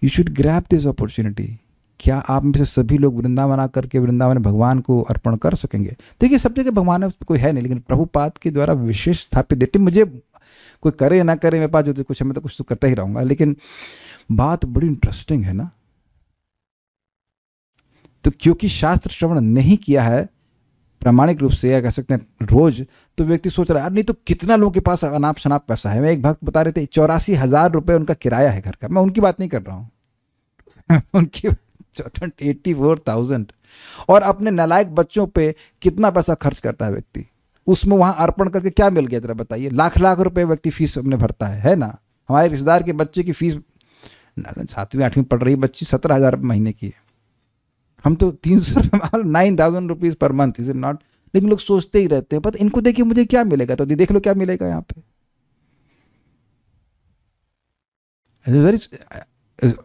You should grab this opportunity. क्या आप में से सभी लोग वृंदावन आ करके वृंदावन भगवान को अर्पण कर सकेंगे? देखिए, सब जगह भगवान है, उसमें कोई है नहीं, लेकिन प्रभुपाद के द्वारा विशेष स्थापित। मुझे कोई करे ना करे मेरे पास जो कुछ है मैं तो कुछ तो करता ही रहूँगा। लेकिन बात बड़ी इंटरेस्टिंग है ना। तो क्योंकि शास्त्र श्रवण नहीं किया है प्रामाणिक रूप से, या कह सकते हैं रोज, तो व्यक्ति सोच रहा है नहीं तो कितना लोगों के पास अनाप शनाप पैसा है। मैं एक भक्त बता रहे थे 84,000 रुपए उनका किराया है घर का। मैं उनकी बात नहीं कर रहा हूँ उनकी 84,000। और अपने नालायक बच्चों पे कितना पैसा खर्च करता है व्यक्ति, उसमें वहाँ अर्पण करके क्या मिल गया जरा बताइए। लाख रुपए व्यक्ति फीस अपने भरता है ना। हमारे रिश्तेदार के बच्चे की फीस 7वीं 8वीं पढ़ रही बच्ची 17,000 महीने की है। हम तो 300 9,000 rupees per month is not. लेकिन लोग सोचते ही रहते हैं पर इनको देखिए मुझे क्या मिलेगा, तो देख लो क्या मिलेगा यहाँ पे।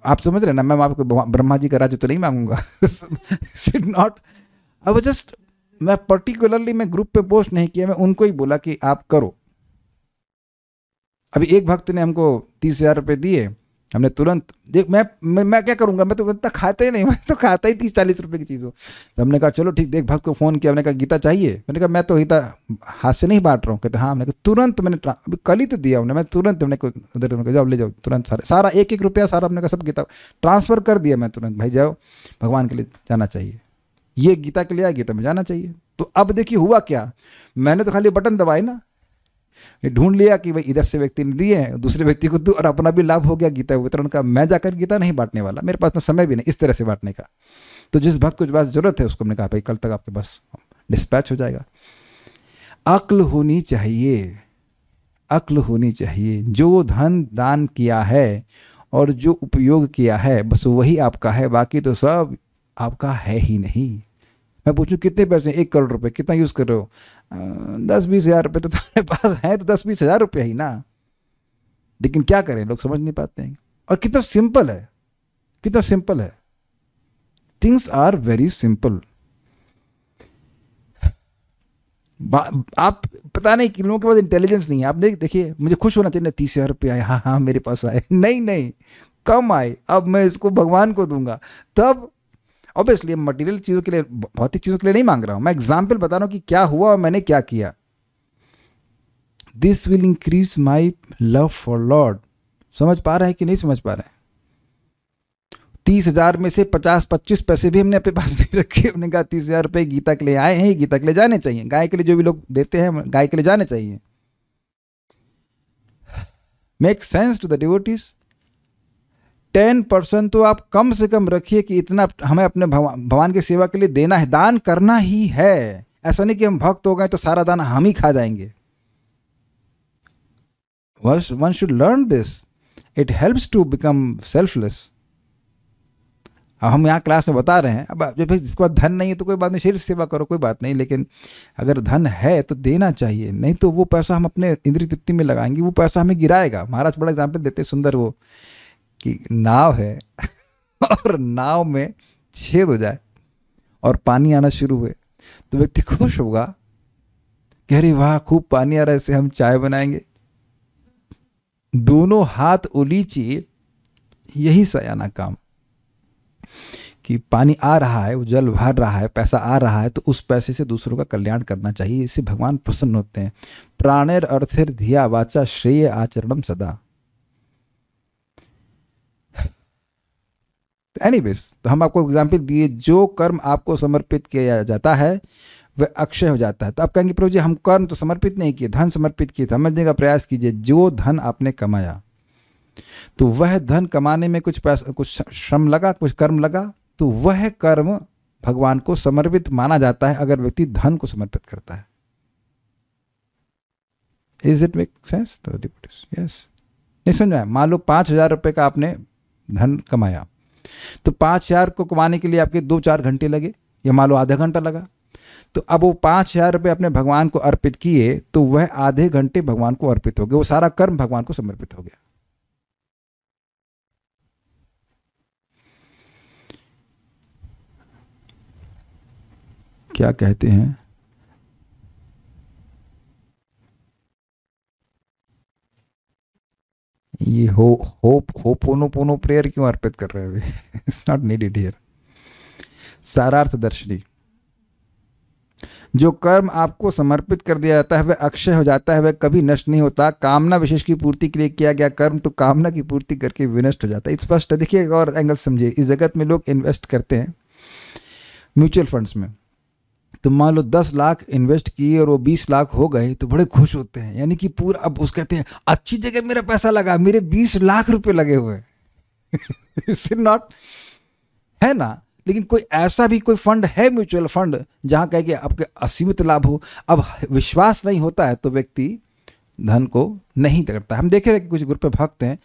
आप समझ रहे ना, मैं आपको ब्रह्मा जी का राज्य तो नहीं मांगूंगा it not. I was just, मैं पर्टिकुलरली मैं ग्रुप पे पोस्ट नहीं किया, मैं उनको ही बोला कि आप करो। अभी एक भक्त ने हमको 30,000 रुपये दिए, हमने तुरंत देख मैं क्या करूंगा, मैं तो इतना खाता ही नहीं, मैं तो खाता ही 30-40 रुपए की चीज़ हो। तो हमने कहा चलो ठीक, देख भक्त को फ़ोन किया, हमने कहा गीता चाहिए। मैंने कहा मैं तो गीता हाथ से नहीं बांट रहा हूँ। कहते हाँ। हमने कहा तुरंत, मैंने अभी कल ही तो दिया हमने, मैं तुरंत हमने को उधर उनको जाओ ले जाओ तुरंत सारा एक रुपया सारा हमने कहा सब गीता ट्रांसफ़र कर दिया मैं तुरंत। भाई जाओ भगवान के लिए जाना चाहिए, ये गीता के लिए आया, गीता में जाना चाहिए। तो अब देखिए हुआ क्या, मैंने तो खाली बटन दबाए ना, ढूंढ लिया कि भाई इधर से व्यक्ति ने दिए दूसरे व्यक्ति को दो और अपना भी लाभ हो गया गीता वितरण का। मैं जाकर गीता नहीं बांटने वाला, मेरे पास तो समय भी नहीं इस तरह से बांटने का। तो जिस भक्त को बस जरूरत है उसको हमने कहा भाई कल तक आपके पास डिस्पैच हो जाएगा। अक्ल होनी चाहिए, अक्ल होनी चाहिए। जो धन दान किया है और जो उपयोग किया है बस वही आपका है, बाकी तो सब आपका है ही नहीं। मैं पूछूं कितने पैसे, 1 करोड़ रुपए, कितना यूज़ कर रहे हो? 10-20 हज़ार रुपये तो तुम्हारे पास है, तो 10-20 हज़ार रुपये ही ना। लेकिन क्या करें, लोग समझ नहीं पाते हैं। और कितना सिंपल है, कितना सिंपल है। Things are very simple. आप पता नहीं कि लोगों के पास इंटेलिजेंस नहीं है। आप देखिए मुझे खुश होना चाहिए ना, 30,000 रुपये आए, हाँ हाँ मेरे पास आए, नहीं कम आए, अब मैं इसको भगवान को दूंगा। तब ऑब्वियसली मटेरियल चीज़ों के लिए, भौतिक चीज़ों के लिए नहीं मांग रहा हूँ, मैं एग्जाम्पल बता रहा हूँ कि क्या हुआ और मैंने क्या किया। This will increase my love for lord. समझ पा रहे हैं कि नहीं समझ पा रहे हैं? 30,000 में से 50-25 पैसे भी हमने अपने पास नहीं रखे। हमने कहा 30,000 रुपये गीता के लिए आए हैं, गीता के लिए जाने चाहिए। गाय के लिए जो भी लोग देते हैं, गाय के लिए जाने चाहिए। Make sense to the devotees. 10% तो आप कम से कम रखिए कि इतना हमें अपने भगवान की सेवा के लिए देना है, दान करना ही है। ऐसा नहीं कि हम भक्त हो गए तो सारा दान हम ही खा जाएंगे। One should learn this, it helps to become selfless. अब हम यहाँ क्लास में बता रहे हैं। अब जब जिसके पास धन नहीं है तो कोई बात नहीं, शरीर सेवा करो, कोई बात नहीं। लेकिन अगर धन है तो देना चाहिए, नहीं तो वो पैसा हम अपने इंद्रिय तृप्ति में लगाएंगे, वो पैसा हमें गिराएगा। महाराज बड़ा एग्जाम्पल देते सुंदर वो, कि नाव है और नाव में छेद हो जाए और पानी आना शुरू हुए तो व्यक्ति खुश होगा कि अरे वाह खूब पानी आ रहा है, इससे हम चाय बनाएंगे। दोनों हाथ उलीची, यही सयाना काम कि पानी आ रहा है, वो जल भर रहा है, पैसा आ रहा है, तो उस पैसे से दूसरों का कल्याण करना चाहिए। इससे भगवान प्रसन्न होते हैं। प्राणेर अर्थेर धिया वाचा श्रेय आचरणम सदा। एनीवेज, तो हम आपको एग्जाम्पल दिए, जो कर्म आपको समर्पित किया जाता है वह अक्षय हो जाता है। तो आप कहेंगे प्रभु जी हम कर्म तो समर्पित नहीं किए, धन समर्पित किए। समझने का प्रयास कीजिए, जो धन आपने कमाया तो वह धन कमाने में कुछ पैसा, कुछ श्रम लगा, कुछ कर्म लगा, तो वह कर्म भगवान को समर्पित माना जाता है अगर व्यक्ति धन को समर्पित करता है। Is it make sense? Yes, नहीं समझाए। मान लो 5,000 रुपये का आपने धन कमाया, तो 5,000 को कमाने के लिए आपके 2-4 घंटे लगे, या मान लो आधा घंटा लगा। तो अब वो 5,000 रुपये अपने भगवान को अर्पित किए तो वह आधे घंटे भगवान को अर्पित हो गए, वो सारा कर्म भगवान को समर्पित हो गया। क्या कहते हैं? ये होपोनोपोनो प्रेयर क्यों अर्पित कर रहे हैं? It's not needed here. सारार्थ दर्शनी, जो कर्म आपको समर्पित कर दिया जाता है वह अक्षय हो जाता है, वह कभी नष्ट नहीं होता। कामना विशेष की पूर्ति के लिए किया गया कर्म तो कामना की पूर्ति करके विनष्ट हो जाता है। स्पष्ट है। देखिए और एंगल समझिए, इस जगत में लोग इन्वेस्ट करते हैं म्यूचुअल फंड्स में, तो मान लो 10 लाख इन्वेस्ट किए और वो 20 लाख हो गए तो बड़े खुश होते हैं, यानी कि पूरा अब उस कहते हैं अच्छी जगह मेरा पैसा लगा, मेरे 20 लाख रुपये लगे हुए हैं। नॉट है ना, लेकिन कोई ऐसा भी कोई फंड है म्यूचुअल फंड जहां कहे कि आपके असीमित लाभ हो। अब विश्वास नहीं होता है तो व्यक्ति धन को नहीं करता। हम देख रहे हैं कि कुछ ग्रुप पे भक्त हैं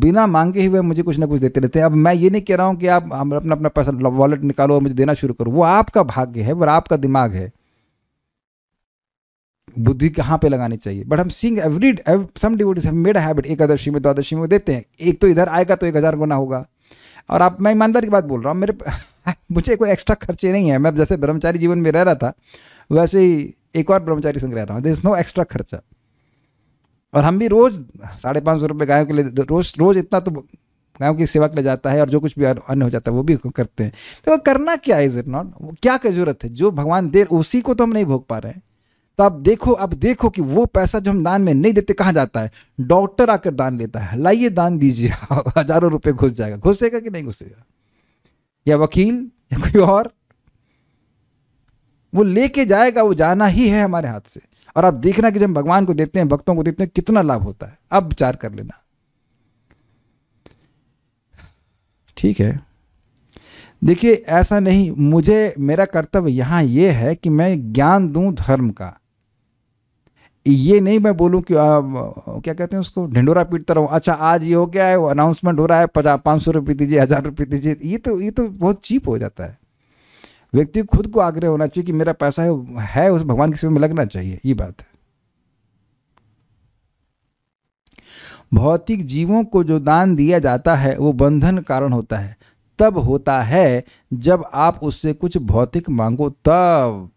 बिना मांगे ही वह मुझे कुछ ना कुछ देते रहते हैं। अब मैं ये नहीं कह रहा हूं कि आप अपना अपना पैसा वॉलेट निकालो और मुझे देना शुरू करो, वो आपका भाग्य है, वो आपका दिमाग है, बुद्धि कहाँ पे लगानी चाहिए। बट हम seeing every some devotees have made a habit, Ekadashi में द्वादशी में देते हैं, एक तो इधर आएगा तो 1000 गुना होगा। और आप, मैं ईमानदार की बात बोल रहा हूँ, मुझे कोई एक्स्ट्रा खर्चे नहीं है। मैं जैसे ब्रह्मचारी जीवन में रह रहा था वैसे ही एक और ब्रह्मचारी संग रह रहा हूँ, देयर इज नो एक्स्ट्रा खर्चा। और हम भी रोज़ 550 रुपये गायों के लिए, रोज़ इतना तो गायों की सेवा के लिए जाता है, और जो कुछ भी अन्य हो जाता है वो भी करते हैं। तो करना क्या है, इज इट नॉट, क्या की जरूरत है, जो भगवान दे उसी को तो हम नहीं भोग पा रहे हैं। तो आप देखो कि वो पैसा जो हम दान में नहीं देते कहाँ जाता है, डॉक्टर आकर दान लेता है, लाइए दान दीजिए, हजारों रुपए घुस जाएगा, घुसेगा कि नहीं घुसेगा, या वकील या कोई और वो लेके जाएगा, वो जाना ही है हमारे हाथ से। और आप देखना कि जब भगवान को देते हैं, भक्तों को देते हैं, कितना लाभ होता है, आप विचार कर लेना। ठीक है, देखिए ऐसा नहीं, मुझे मेरा कर्तव्य यहाँ ये है कि मैं ज्ञान दूं धर्म का, ये नहीं मैं बोलूं कि क्या कहते हैं उसको, ढिंडोरा पीटता रहूं। अच्छा आज ये हो गया है, वो अनाउंसमेंट हो रहा है, 500 रुपये दीजिए, 1000 रुपये दीजिए, ये तो बहुत चीप हो जाता है। व्यक्ति खुद को आग्रह होना चाहिए कि मेरा पैसा है उस भगवान की सेवा में लगना चाहिए, ये बात है। भौतिक जीवों को जो दान दिया जाता है वो बंधन कारण होता है, तब होता है जब आप उससे कुछ भौतिक मांगो। तब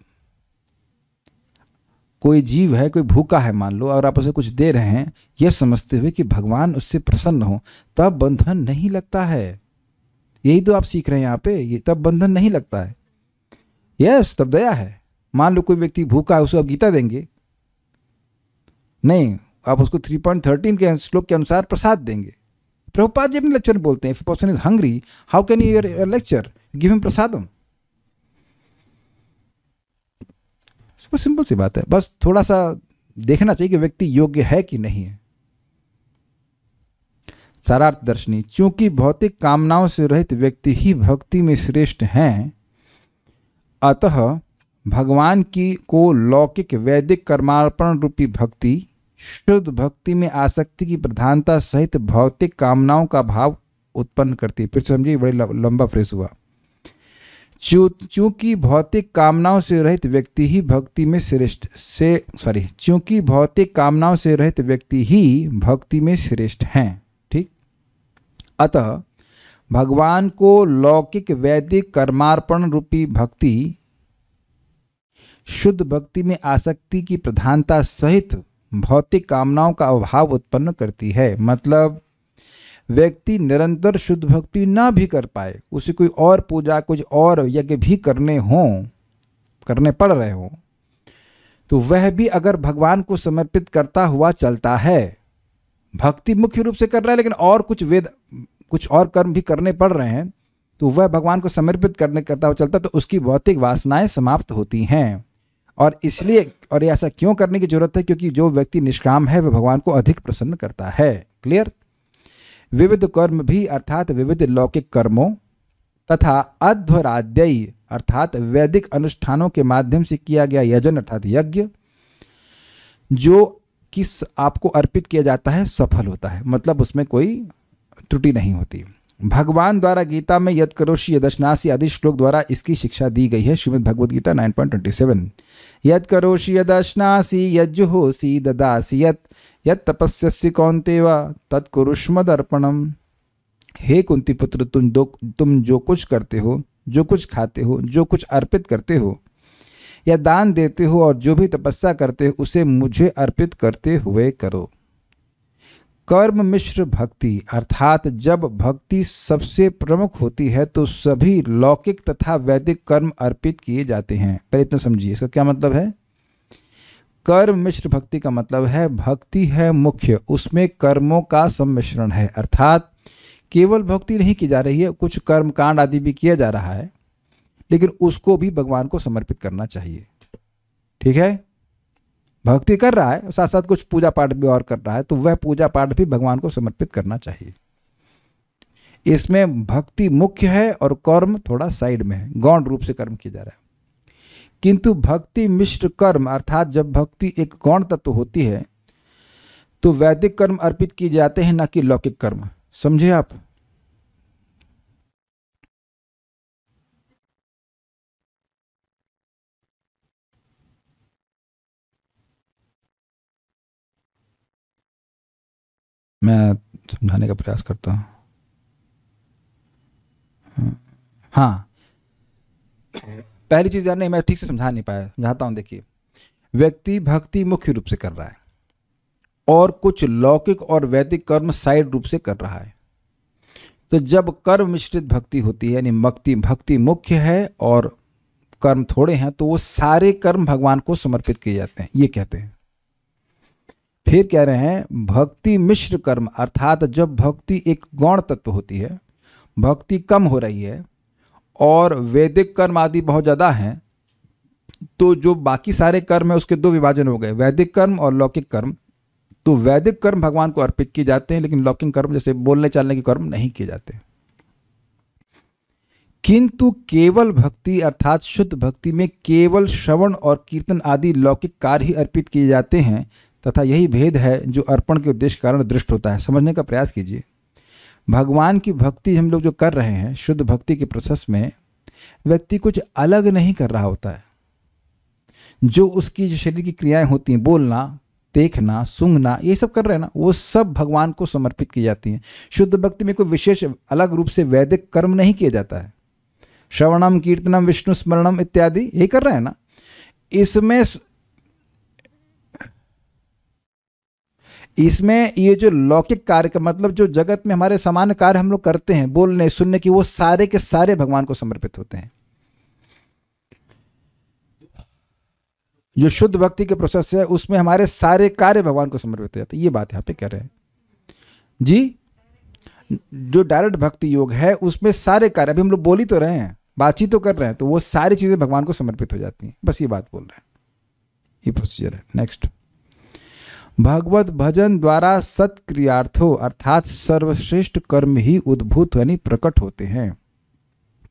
कोई जीव है, कोई भूखा है मान लो, और आप उसे कुछ दे रहे हैं यह समझते हुए कि भगवान उससे प्रसन्न हो, तब बंधन नहीं लगता है। यही तो आप सीख रहे हैं यहाँ पे, ये तब बंधन नहीं लगता है। यस, तब दया है। मान लो कोई व्यक्ति भूखा है, उसे आप गीता देंगे नहीं, आप उसको 3.13 के श्लोक के अनुसार प्रसाद देंगे। प्रभुपाद जी अपने लेक्चर में बोलते हैं, if person is hungry how can you lecture, give him prasadam. Simple सी बात है, बस थोड़ा सा देखना चाहिए कि व्यक्ति योग्य है कि नहीं है। सारार्थ दर्शनी, चूंकि भौतिक कामनाओं से रहित व्यक्ति ही भक्ति में श्रेष्ठ हैं, अतः भगवान की को लौकिक वैदिक कर्मार्पण रूपी भक्ति, शुद्ध भक्ति में आसक्ति की प्रधानता सहित भौतिक कामनाओं का भाव उत्पन्न करती है। फिर समझिए, बड़े लंबा फ्रेस हुआ। चूंकि भौतिक कामनाओं से रहित व्यक्ति ही भक्ति में श्रेष्ठ हैं। ठीक, अतः भगवान को लौकिक वैदिक कर्मार्पण रूपी भक्ति, शुद्ध भक्ति में आसक्ति की प्रधानता सहित भौतिक कामनाओं का अभाव उत्पन्न करती है। मतलब व्यक्ति निरंतर शुद्ध भक्ति ना भी कर पाए, उसे कोई और पूजा, कुछ और यज्ञ भी करने पड़ रहे हों, तो वह भी अगर भगवान को समर्पित करता हुआ चलता है, भक्ति मुख्य रूप से कर रहा है लेकिन और कुछ वेद, कुछ और कर्म भी करने पड़ रहे हैं, तो वह भगवान को समर्पित करता हुआ चलता है, तो उसकी भौतिक वासनाएँ समाप्त होती हैं। और इसलिए, और ऐसा क्यों करने की जरूरत है, क्योंकि जो व्यक्ति निष्काम है वह भगवान को अधिक प्रसन्न करता है। क्लियर। विविध कर्म भी अर्थात विविध लौकिक कर्मों तथा अध्वराद्ययी अर्थात वैदिक अनुष्ठानों के माध्यम से किया गया यजन अर्थात यज्ञ, जो किस आपको अर्पित किया जाता है, सफल होता है। मतलब उसमें कोई त्रुटि नहीं होती। भगवान द्वारा गीता में यद करोषि यदश्नासी आदि श्लोक द्वारा इसकी शिक्षा दी गई है। श्रीमद भगवदगीता 9.27, यद करोषि यदश्नासी यज्जुहोसी ददासी यत यत तपस्यसि कौन्तेवा तत् कुरुष्मदर्पणम्। हे कुंती पुत्र, तुम जो कुछ करते हो, जो कुछ खाते हो, जो कुछ अर्पित करते हो या दान देते हो और जो भी तपस्या करते हो, उसे मुझे अर्पित करते हुए करो। कर्म मिश्र भक्ति अर्थात जब भक्ति सबसे प्रमुख होती है तो सभी लौकिक तथा वैदिक कर्म अर्पित किए जाते हैं। पहले इतना समझिए इसका क्या मतलब है। कर्म मिश्र भक्ति का मतलब है भक्ति है मुख्य, उसमें कर्मों का सम्मिश्रण है, अर्थात केवल भक्ति नहीं की जा रही है, कुछ कर्म कांड आदि भी किया जा रहा है, लेकिन उसको भी भगवान को समर्पित करना चाहिए। ठीक है, भक्ति कर रहा है साथ साथ कुछ पूजा पाठ भी और कर रहा है, तो वह पूजा पाठ भी भगवान को समर्पित करना चाहिए। इसमें भक्ति मुख्य है और कर्म थोड़ा साइड में है, गौण रूप से कर्म किया जा रहा है। किंतु भक्ति मिश्र कर्म अर्थात जब भक्ति एक गौण तत्व होती है तो वैदिक कर्म अर्पित किए जाते हैं, ना कि लौकिक कर्म। समझे आप। मैं समझाने का प्रयास करता हूँ। हाँ, पहली चीज़ यार नहीं मैं ठीक से समझा नहीं पाया, समझाता हूँ। देखिए, व्यक्ति भक्ति मुख्य रूप से कर रहा है और कुछ लौकिक और वैदिक कर्म साइड रूप से कर रहा है। तो जब कर्म मिश्रित भक्ति होती है यानी भक्ति मुख्य है और कर्म थोड़े हैं, तो वो सारे कर्म भगवान को समर्पित किए जाते हैं, ये कहते हैं। फिर कह रहे हैं भक्ति मिश्र कर्म अर्थात जब भक्ति एक गौण तत्व होती है, भक्ति कम हो रही है और वैदिक कर्म आदि बहुत ज़्यादा हैं, तो जो बाकी सारे कर्म है उसके दो विभाजन हो गए, वैदिक कर्म और लौकिक कर्म। तो वैदिक कर्म भगवान को अर्पित किए जाते हैं, लेकिन लौकिक कर्म जैसे बोलने चालने के कर्म नहीं किए जाते। किंतु केवल भक्ति अर्थात शुद्ध भक्ति में केवल श्रवण और कीर्तन आदि लौकिक कार्य ही अर्पित किए जाते हैं, तथा यही भेद है जो अर्पण के उद्देश्य कारण दृष्ट होता है। समझने का प्रयास कीजिए। भगवान की भक्ति हम लोग जो कर रहे हैं शुद्ध भक्ति के प्रोसेस में व्यक्ति कुछ अलग नहीं कर रहा होता है। जो उसकी जो शरीर की क्रियाएं होती हैं, बोलना, देखना, सूंघना, ये सब कर रहे हैं ना, वो सब भगवान को समर्पित की जाती हैं। शुद्ध भक्ति में कोई विशेष अलग रूप से वैदिक कर्म नहीं किया जाता है। श्रवणम कीर्तनम विष्णु स्मरणम इत्यादि यही कर रहे हैं ना, इसमें ये जो लौकिक कार्य का मतलब जो जगत में हमारे सामान्य कार्य हम लोग करते हैं, बोलने सुनने की, वो सारे के सारे भगवान को समर्पित होते हैं। जो शुद्ध भक्ति के प्रोसेस है उसमें हमारे सारे कार्य भगवान को समर्पित हो जाते हैं, ये बात यहाँ पे कह रहे हैं जी। जो डायरेक्ट भक्ति योग है उसमें सारे कार्य, अभी हम लोग बोल ही तो रहे हैं, बातचीत तो कर रहे हैं, तो वो सारी चीज़ें भगवान को समर्पित हो जाती हैं। बस ये बात बोल रहे हैं, ये प्रोसीजर है। नेक्स्ट, भगवत भजन द्वारा सत्क्रियार्थों अर्थात सर्वश्रेष्ठ कर्म ही उद्भूत यानी प्रकट होते हैं,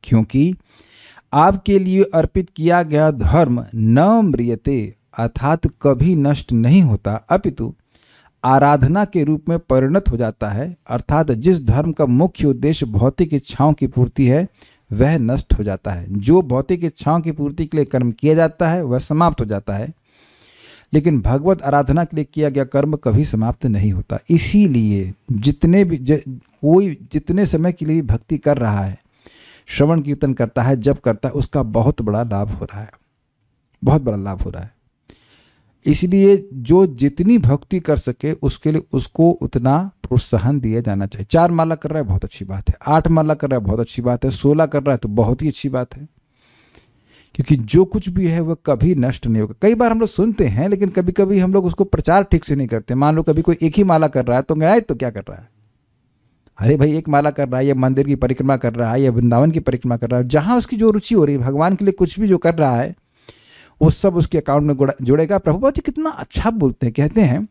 क्योंकि आपके लिए अर्पित किया गया धर्म न म्रियते अर्थात कभी नष्ट नहीं होता, अपितु आराधना के रूप में परिणत हो जाता है, अर्थात जिस धर्म का मुख्य उद्देश्य भौतिक इच्छाओं की पूर्ति है वह नष्ट हो जाता है। जो भौतिक इच्छाओं की पूर्ति के लिए कर्म किया जाता है वह समाप्त हो जाता है, लेकिन भगवत आराधना के लिए किया गया कर्म कभी समाप्त नहीं होता। इसीलिए जितने समय के लिए भक्ति कर रहा है, श्रवण कीर्तन करता है, जप करता है, उसका बहुत बड़ा लाभ हो रहा है, बहुत बड़ा लाभ हो रहा है। इसलिए जो जितनी भक्ति कर सके उसके लिए उसको उतना प्रोत्साहन दिया जाना चाहिए। 4 माला कर रहा है, बहुत अच्छी बात है। 8 माला कर रहा है, बहुत अच्छी बात है। 16 कर रहा है तो बहुत ही अच्छी बात है, क्योंकि जो कुछ भी है वह कभी नष्ट नहीं होगा। कई बार हम लोग सुनते हैं लेकिन कभी कभी हम लोग उसको प्रचार ठीक से नहीं करते। मान लो कभी कोई एक ही माला कर रहा है तो गए तो क्या कर रहा है, अरे भाई एक माला कर रहा है, या मंदिर की परिक्रमा कर रहा है, या वृंदावन की परिक्रमा कर रहा है, जहाँ उसकी जो रुचि हो रही है, भगवान के लिए कुछ भी जो कर रहा है वो सब उसके अकाउंट में जुड़ेगा। प्रभुपाद जी कितना अच्छा बोलते हैं, कहते हैं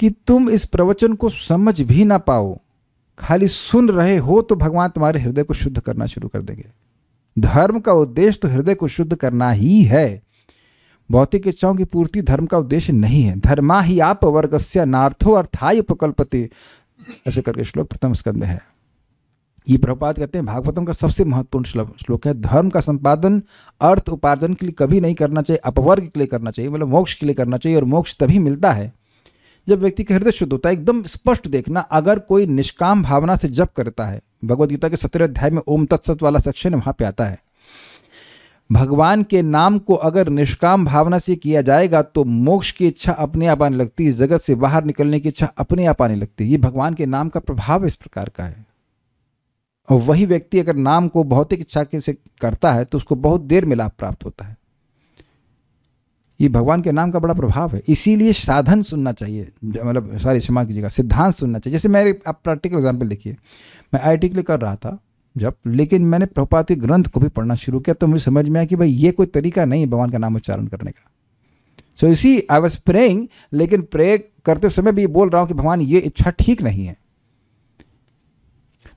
कि तुम इस प्रवचन को समझ भी ना पाओ, खाली सुन रहे हो तो भगवान तुम्हारे हृदय को शुद्ध करना शुरू कर देंगे। धर्म का उद्देश्य तो हृदय को शुद्ध करना ही है, भौतिक इच्छाओं की पूर्ति धर्म का उद्देश्य नहीं है। धर्मा ही आप वर्गस्य नार्थो अर्थाय उपकल्पते, ऐसे करके श्लोक 1 स्कंध में है। ये प्रभुपाद कहते हैं भागवतम का सबसे महत्वपूर्ण श्लोक है। धर्म का संपादन अर्थ उपार्जन के लिए कभी नहीं करना चाहिए, अपवर्ग के लिए करना चाहिए, मतलब मोक्ष के लिए करना चाहिए। और मोक्ष तभी मिलता है जब व्यक्ति का हृदय शुद्ध होता है। एकदम स्पष्ट देखना, अगर कोई निष्काम भावना से जप करता है, भगवदगीता के 17वें अध्याय में ओम तत्सत वाला सेक्शन वहाँ पे आता है, भगवान के नाम को अगर निष्काम भावना से किया जाएगा तो मोक्ष की इच्छा अपने आप आने लगती है, जगत से बाहर निकलने की इच्छा अपने आप आने लगती है। ये भगवान के नाम का प्रभाव इस प्रकार का है। और वही व्यक्ति अगर नाम को भौतिक इच्छा से करता है तो उसको बहुत देर में लाभ प्राप्त होता है। ये भगवान के नाम का बड़ा प्रभाव है। इसीलिए साधन सुनना चाहिए, मतलब सारी क्षमा कीजिएगा, सिद्धांत सुनना चाहिए। जैसे मेरे आप प्रैक्टिकल एग्जाम्पल देखिए, मैं आर्टिकल कर रहा था जब, लेकिन मैंने प्रभुपाद के ग्रंथ को भी पढ़ना शुरू किया तो मुझे समझ में आया कि भाई ये कोई तरीका नहीं भगवान का नाम उच्चारण करने का। सो इसी आई वॉज प्रेइंग, लेकिन प्रे करते समय भी बोल रहा हूँ कि भगवान ये इच्छा ठीक नहीं है।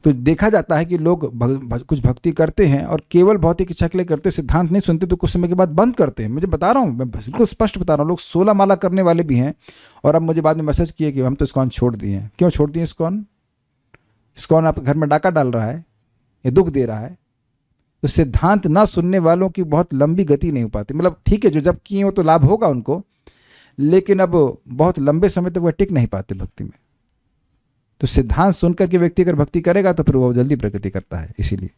तो देखा जाता है कि लोग कुछ भक्ति करते हैं और केवल भौतिक इच्छा के लिए करते, सिद्धांत नहीं सुनते, तो कुछ समय के बाद बंद करते हैं। मुझे बता रहा हूँ, मैं बिल्कुल स्पष्ट बता रहा हूँ। लोग 16 माला करने वाले भी हैं और अब मुझे बाद में मैसेज किए कि हम तो इस्कॉन छोड़ दिए हैं। क्यों छोड़ दिए इस्कॉन? इस्कॉन आपके घर में डाका डाल रहा है, ये दुख दे रहा है। तो सिद्धांत ना सुनने वालों की बहुत लंबी गति नहीं हो पाती। मतलब ठीक है, जो जब किए हो तो लाभ होगा उनको, लेकिन अब बहुत लंबे समय तक वह टिक नहीं पाते भक्ति में। तो सिद्धांत सुनकर के व्यक्ति अगर भक्ति करेगा तो फिर वो जल्दी प्रगति करता है। इसीलिए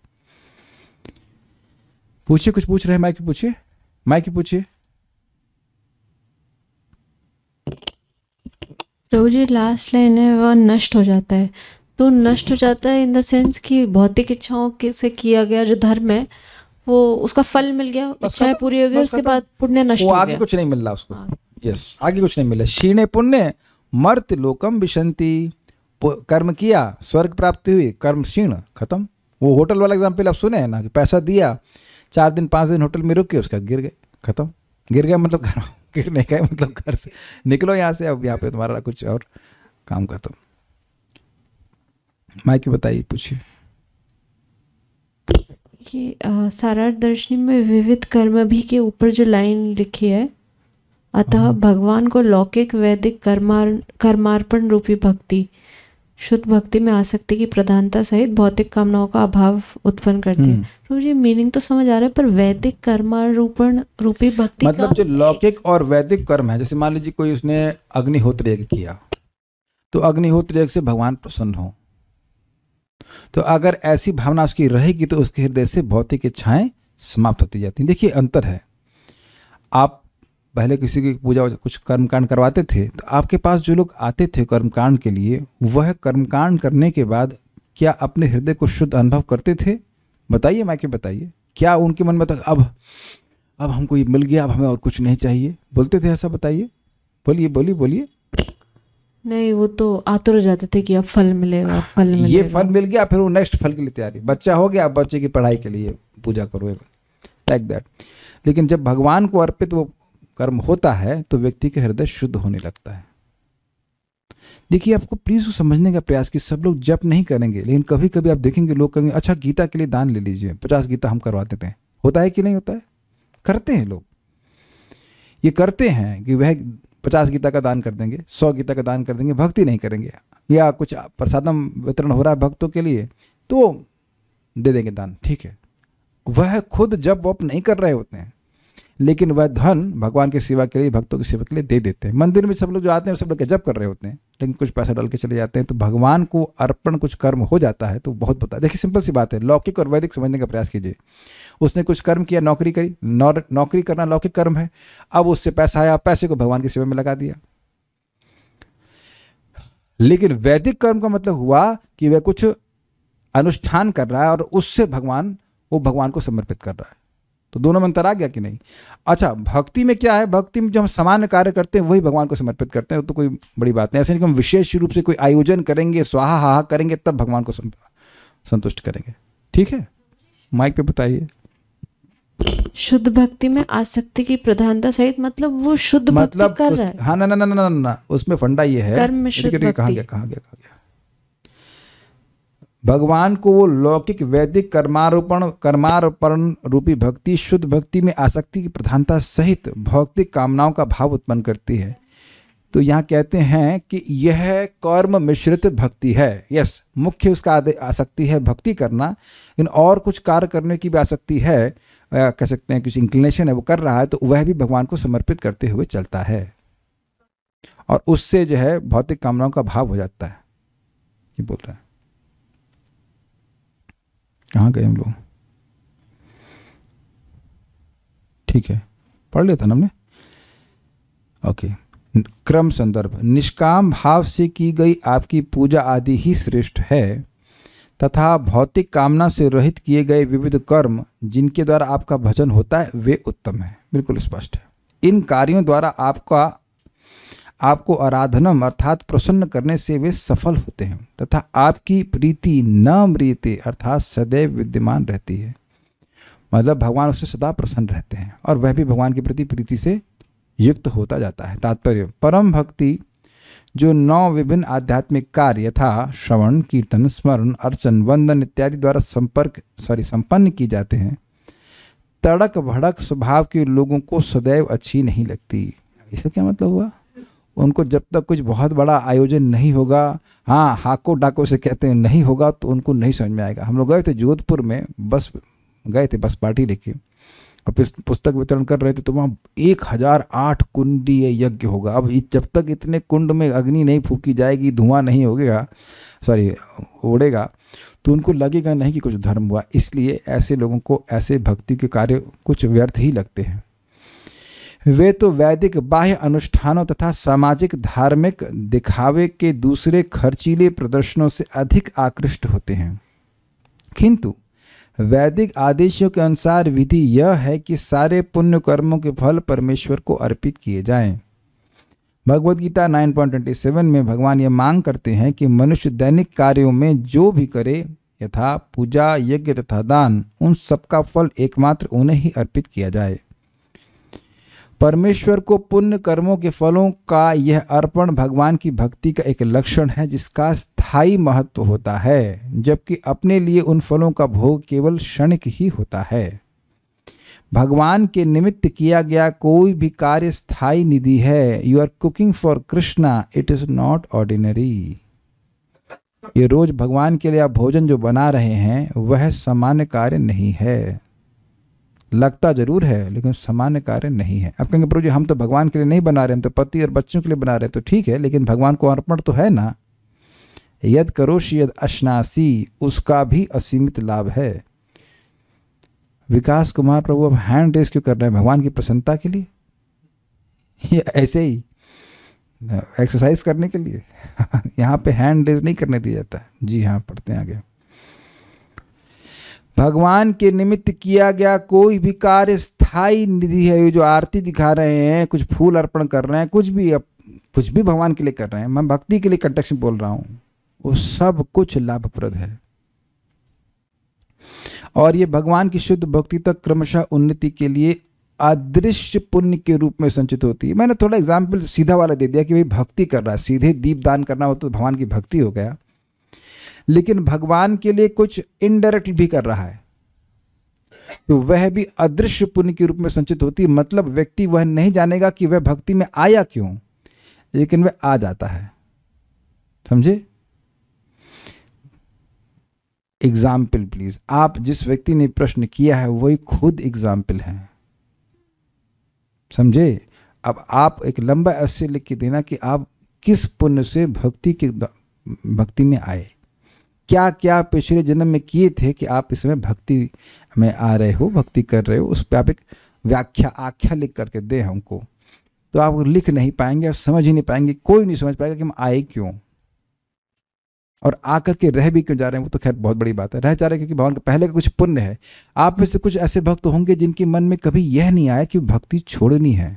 पूछिए, कुछ पूछ रहे हैं, माइक पूछिए, माइक पूछिए। प्रभु जी लास्ट लाइन है, वह नष्ट हो जाता है। तो नष्ट हो जाता है इन द सेंस कि भौतिक इच्छाओं से किया गया जो धर्म है वो, उसका फल मिल गया, इच्छाएं पूरी हो गई, उसके बाद पुण्य नष्ट हो गया, आगे कुछ नहीं मिल रहा उसको। यस, आगे कुछ नहीं मिला। क्षीणे पुण्य मर्त लोकम विशंति, कर्म किया स्वर्ग प्राप्ति हुई, कर्म क्षीण, खत्म। वो होटल वाला एग्जाम्पल आप सुने हैं ना, कि पैसा दिया, 4 दिन 5 दिन होटल में रुके, उसके बाद गिर गए, खत्म। गिर गया मतलब घर, गिर नहीं गए मतलब घर से निकलो, यहाँ से, अब यहाँ पे तुम्हारा कुछ और काम खत्म। माइक बताइए, पूछिए। ये सारार्थ दर्शनी में विविध कर्म भी के ऊपर जो लाइन लिखी है, अतः भगवान को लौकिक वैदिक कर्मार्पण रूपी भक्ति शुद्ध भक्ति में आसक्ति की प्रधानता सहित भौतिक कामनाओं का अभाव उत्पन्न करती है। तो ये मीनिंग तो समझ आ रहा है, पर वैदिक कर्मारूपण रूपी भक्ति मतलब जो लौकिक और वैदिक कर्म है, जैसे मान लीजिए कोई उसने अग्निहोत्र यज्ञ किया तो अग्निहोत्र यज्ञ से भगवान प्रसन्न हो, तो अगर ऐसी भावना उसकी रहेगी तो उसके हृदय से भौतिक इच्छाएं समाप्त होती जाती हैं। देखिए अंतर है, आप पहले किसी की पूजा कुछ कर्मकांड करवाते थे तो आपके पास जो लोग आते थे कर्मकांड के लिए, वह कर्मकांड करने के बाद क्या अपने हृदय को शुद्ध अनुभव करते थे? बताइए मायके बताइए, क्या उनके मन में था अब हमको ये मिल गया, अब हमें और कुछ नहीं चाहिए, बोलते थे ऐसा? बताइए, बोलिए बोलिए बोलिए। नहीं, वो तो आतुर हो जाते थे कि अब फल मिलेगा, फल मिलेगा, ये फल मिल गया, फिर वो नेक्स्ट फल के लिए तैयारी, बच्चा हो गया, बच्चे की पढ़ाई के लिए पूजा करो, लाइक दैट। लेकिन जब भगवान को अर्पित वो कर्म होता है तो व्यक्ति के हृदय शुद्ध होने लगता है। देखिए, आपको प्लीज समझने का प्रयास कि सब लोग जप नहीं करेंगे, लेकिन कभी कभी आप देखेंगे लोग कहेंगे अच्छा गीता के लिए दान ले लीजिए, 50 गीता हम करवा देते हैं। होता है कि नहीं होता है? करते हैं लोग, ये करते हैं कि वह 50 गीता का दान कर देंगे, 100 गीता का दान कर देंगे, भक्ति नहीं करेंगे, या कुछ प्रसादम वितरण हो रहा है भक्तों के लिए तो दे देंगे दान, ठीक है। वह खुद जप वप नहीं कर रहे होते हैं, लेकिन वह धन भगवान की सेवा के लिए, भक्तों की सेवा के लिए दे देते हैं। मंदिर में सब लोग जो आते हैं सब लोग जप कर रहे होते हैं, लेकिन कुछ पैसा डाल के चले जाते हैं। तो भगवान को अर्पण कुछ कर्म हो जाता है तो बहुत पता है। देखिए सिंपल सी बात है, लौकिक और वैदिक समझने का प्रयास कीजिए। उसने कुछ कर्म किया, नौकरी करी, नौकरी करना लौकिक कर्म है। अब उससे पैसा आया, पैसे को भगवान की सेवा में लगा दिया। लेकिन वैदिक कर्म का मतलब हुआ कि वह कुछ अनुष्ठान कर रहा है और उससे भगवान, वो भगवान को समर्पित कर रहा है। तो दोनों में अंतर आ गया कि नहीं? अच्छा, भक्ति में क्या है? भक्ति में जो हम सामान्य कार्य करते हैं वही भगवान को समर्पित करते हैं, तो कोई बड़ी बात नहीं। ऐसे नहीं कि हम विशेष रूप से कोई आयोजन करेंगे, स्वाहा हाहा करेंगे, तब भगवान को संतुष्ट करेंगे। ठीक है, माइक पे बताइए। शुद्ध भक्ति में आसक्ति की प्रधानता सहित मतलब वो शुद्ध मतलब कर रहा है। हाँ, ना ना ना ना ना, उसमें फंडा ये है, कर्म में शुद्ध भक्ति कहा गया भगवान को वो लौकिक वैदिक कर्मारोपण रूपी भक्ति शुद्ध भक्ति में आसक्ति की प्रधानता सहित भौतिक कामनाओं का भाव उत्पन्न करती है। तो यहाँ कहते हैं कि यह कर्म मिश्रित भक्ति है। यस, मुख्य उसका आसक्ति है भक्ति करना, लेकिन और कुछ कार्य करने की भी आसक्ति है, कह सकते हैं कुछ इंक्लिनेशन है, वो कर रहा है तो वह भी भगवान को समर्पित करते हुए चलता है और उससे जो है भौतिक कामनाओं का भाव हो जाता है। ये बोल रहा है, कहाँ गए हम लोग? ठीक है, पढ़ लेता ना हमने। ओके, क्रम संदर्भ, निष्काम भाव से की गई आपकी पूजा आदि ही श्रेष्ठ है तथा भौतिक कामना से रहित किए गए विविध कर्म जिनके द्वारा आपका भजन होता है वे उत्तम है। बिल्कुल स्पष्ट है। इन कार्यों द्वारा आपको आराधनम अर्थात प्रसन्न करने से वे सफल होते हैं तथा आपकी प्रीति न म्रियते अर्थात सदैव विद्यमान रहती है। मतलब भगवान उससे सदा प्रसन्न रहते हैं और वह भी भगवान के प्रति प्रीति से युक्त होता जाता है। तात्पर्य, परम भक्ति जो 9 विभिन्न आध्यात्मिक कार्य यथा श्रवण, कीर्तन, स्मरण, अर्चन, वंदन इत्यादि द्वारा संपन्न किए जाते हैं, तड़क भड़क स्वभाव के लोगों को सदैव अच्छी नहीं लगती। इसका क्या मतलब हुआ? उनको जब तक कुछ बहुत बड़ा आयोजन नहीं होगा, हाँ हाको डाको से कहते हैं नहीं होगा, तो उनको नहीं समझ में आएगा। हम लोग गए थे जोधपुर में, बस गए थे, बस पार्टी लेके और पुस्तक वितरण कर रहे थे, तो वहाँ 1008 कुंडीय यज्ञ होगा। अब जब तक इतने कुंड में अग्नि नहीं फूकी जाएगी, धुआं नहीं होगा, उड़ेगा, तो उनको लगेगा नहीं कि कुछ धर्म हुआ। इसलिए ऐसे लोगों को ऐसे भक्ति के कार्य कुछ व्यर्थ ही लगते हैं। वे तो वैदिक बाह्य अनुष्ठानों तथा सामाजिक धार्मिक दिखावे के दूसरे खर्चीले प्रदर्शनों से अधिक आकृष्ट होते हैं। किंतु वैदिक आदेशों के अनुसार विधि यह है कि सारे पुण्य कर्मों के फल परमेश्वर को अर्पित किए जाएं। भगवदगीता 9.27 में भगवान ये मांग करते हैं कि मनुष्य दैनिक कार्यों में जो भी करे यथा पूजा, यज्ञ तथा दान, उन सबका फल एकमात्र उन्हें ही अर्पित किया जाए। परमेश्वर को पुण्य कर्मों के फलों का यह अर्पण भगवान की भक्ति का एक लक्षण है जिसका स्थायी महत्व होता है, जबकि अपने लिए उन फलों का भोग केवल क्षणिक ही होता है। भगवान के निमित्त किया गया कोई भी कार्य स्थायी निधि है। You are cooking for Krishna, it is not ordinary. ये रोज भगवान के लिए आप भोजन जो बना रहे हैं वह सामान्य कार्य नहीं है। लगता जरूर है लेकिन सामान्य कार्य नहीं है। आप कहेंगे प्रभु जी हम तो भगवान के लिए नहीं बना रहे, हम तो पति और बच्चों के लिए बना रहे हैं। तो ठीक है, लेकिन भगवान को अर्पण तो है ना। यद करोषि यद अश्नासी, उसका भी असीमित लाभ है। विकास कुमार प्रभु अब हैंड रेस क्यों कर रहे हैं? भगवान की प्रसन्नता के लिए, या ऐसे ही एक्सरसाइज करने के लिए? यहाँ पे हैंड रेस नहीं करने दिया जाता। जी हाँ, पढ़ते हैं आगे। भगवान के निमित्त किया गया कोई भी कार्य स्थायी निधि है। ये जो आरती दिखा रहे हैं, कुछ फूल अर्पण कर रहे हैं, कुछ भी भगवान के लिए कर रहे हैं, मैं भक्ति के लिए कंटेक्स्ट बोल रहा हूँ, वो सब कुछ लाभप्रद है। और ये भगवान की शुद्ध भक्ति तक क्रमशः उन्नति के लिए अदृश्य पुण्य के रूप में संचित होती है। मैंने थोड़ा एग्जाम्पल सीधा वाला दे दिया कि भाई भक्ति कर रहा है, सीधे दीप दान करना हो तो भगवान की भक्ति हो गया, लेकिन भगवान के लिए कुछ इनडायरेक्ट भी कर रहा है तो वह भी अदृश्य पुण्य के रूप में संचित होती है। मतलब व्यक्ति वह नहीं जानेगा कि वह भक्ति में आया क्यों, लेकिन वह आ जाता है। समझे? Example please. आप जिस व्यक्ति ने प्रश्न किया है वही खुद एग्जाम्पल है। समझे? अब आप एक लंबा ऐसे लिख के देना कि आप किस पुण्य से भक्ति में आए, क्या क्या पिछले जन्म में किए थे कि आप इसमें भक्ति में आ रहे हो, भक्ति कर रहे हो। उस पर आप एक आख्या लिख करके दे हमको, तो आप लिख नहीं पाएंगे, आप समझ ही नहीं पाएंगे, कोई नहीं समझ पाएगा कि हम आए क्यों और आकर के रह भी क्यों जा रहे हैं। वो तो खैर बहुत बड़ी बात है, रह जा रहे हैं क्योंकि भगवान का पहले का कुछ पुण्य है। आप में से कुछ ऐसे भक्त होंगे जिनके मन में कभी यह नहीं आया कि भक्ति छोड़नी है।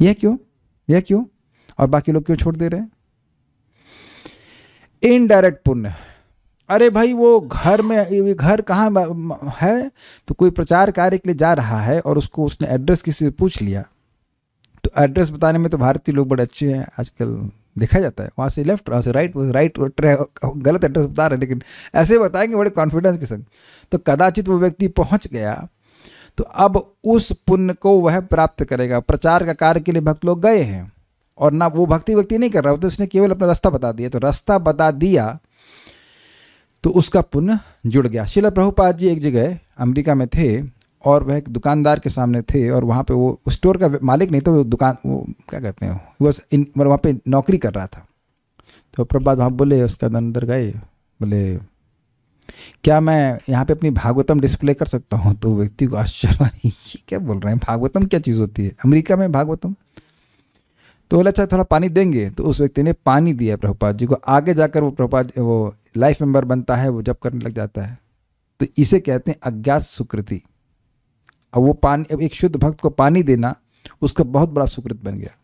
यह क्यों? और बाकी लोग क्यों छोड़ दे रहे हैं? इनडायरेक्ट पुण्य। अरे भाई वो घर कहाँ है, तो कोई प्रचार कार्य के लिए जा रहा है और उसको उसने एड्रेस किसी से पूछ लिया, तो एड्रेस बताने में तो भारतीय लोग बड़े अच्छे हैं आजकल, देखा जाता है। वहाँ से लेफ्ट, वहाँ से राइट, गलत एड्रेस बता रहे हैं लेकिन ऐसे बताएंगे बड़े कॉन्फिडेंस के संग। तो कदाचित वो व्यक्ति पहुँच गया, तो अब उस पुण्य को वह प्राप्त करेगा। प्रचार का कार्य के लिए भक्त लोग गए हैं और ना वो भक्ति नहीं कर रहा होता, तो उसने केवल अपना रास्ता बता दिया, तो रास्ता बता दिया तो उसका पुण्य जुड़ गया। श्रील प्रभुपाद जी एक जगह अमेरिका में थे और वह एक दुकानदार के सामने थे और वहाँ पे वो स्टोर का मालिक नहीं था, वो दुकान वो क्या कहते हैं बस वहाँ पे नौकरी कर रहा था। तो प्रभुपाद वहाँ बोले, उसका अंदर गए, बोले क्या मैं यहाँ पे अपनी भागवतम डिस्प्ले कर सकता हूँ? तो व्यक्ति को आश्चर्य, क्या बोल रहे हैं, भागवतम क्या चीज़ होती है, अमेरिका में भागवतम? तो बोला अच्छा थोड़ा पानी देंगे, तो उस व्यक्ति ने पानी दिया प्रभुपाद जी को। आगे जाकर वो प्रभुपाद वो लाइफ मेंबर बनता है, वो जब करने लग जाता है। तो इसे कहते हैं अज्ञात सुकृति। अब वो पानी, अब एक शुद्ध भक्त को पानी देना उसका बहुत बड़ा सुकृत बन गया।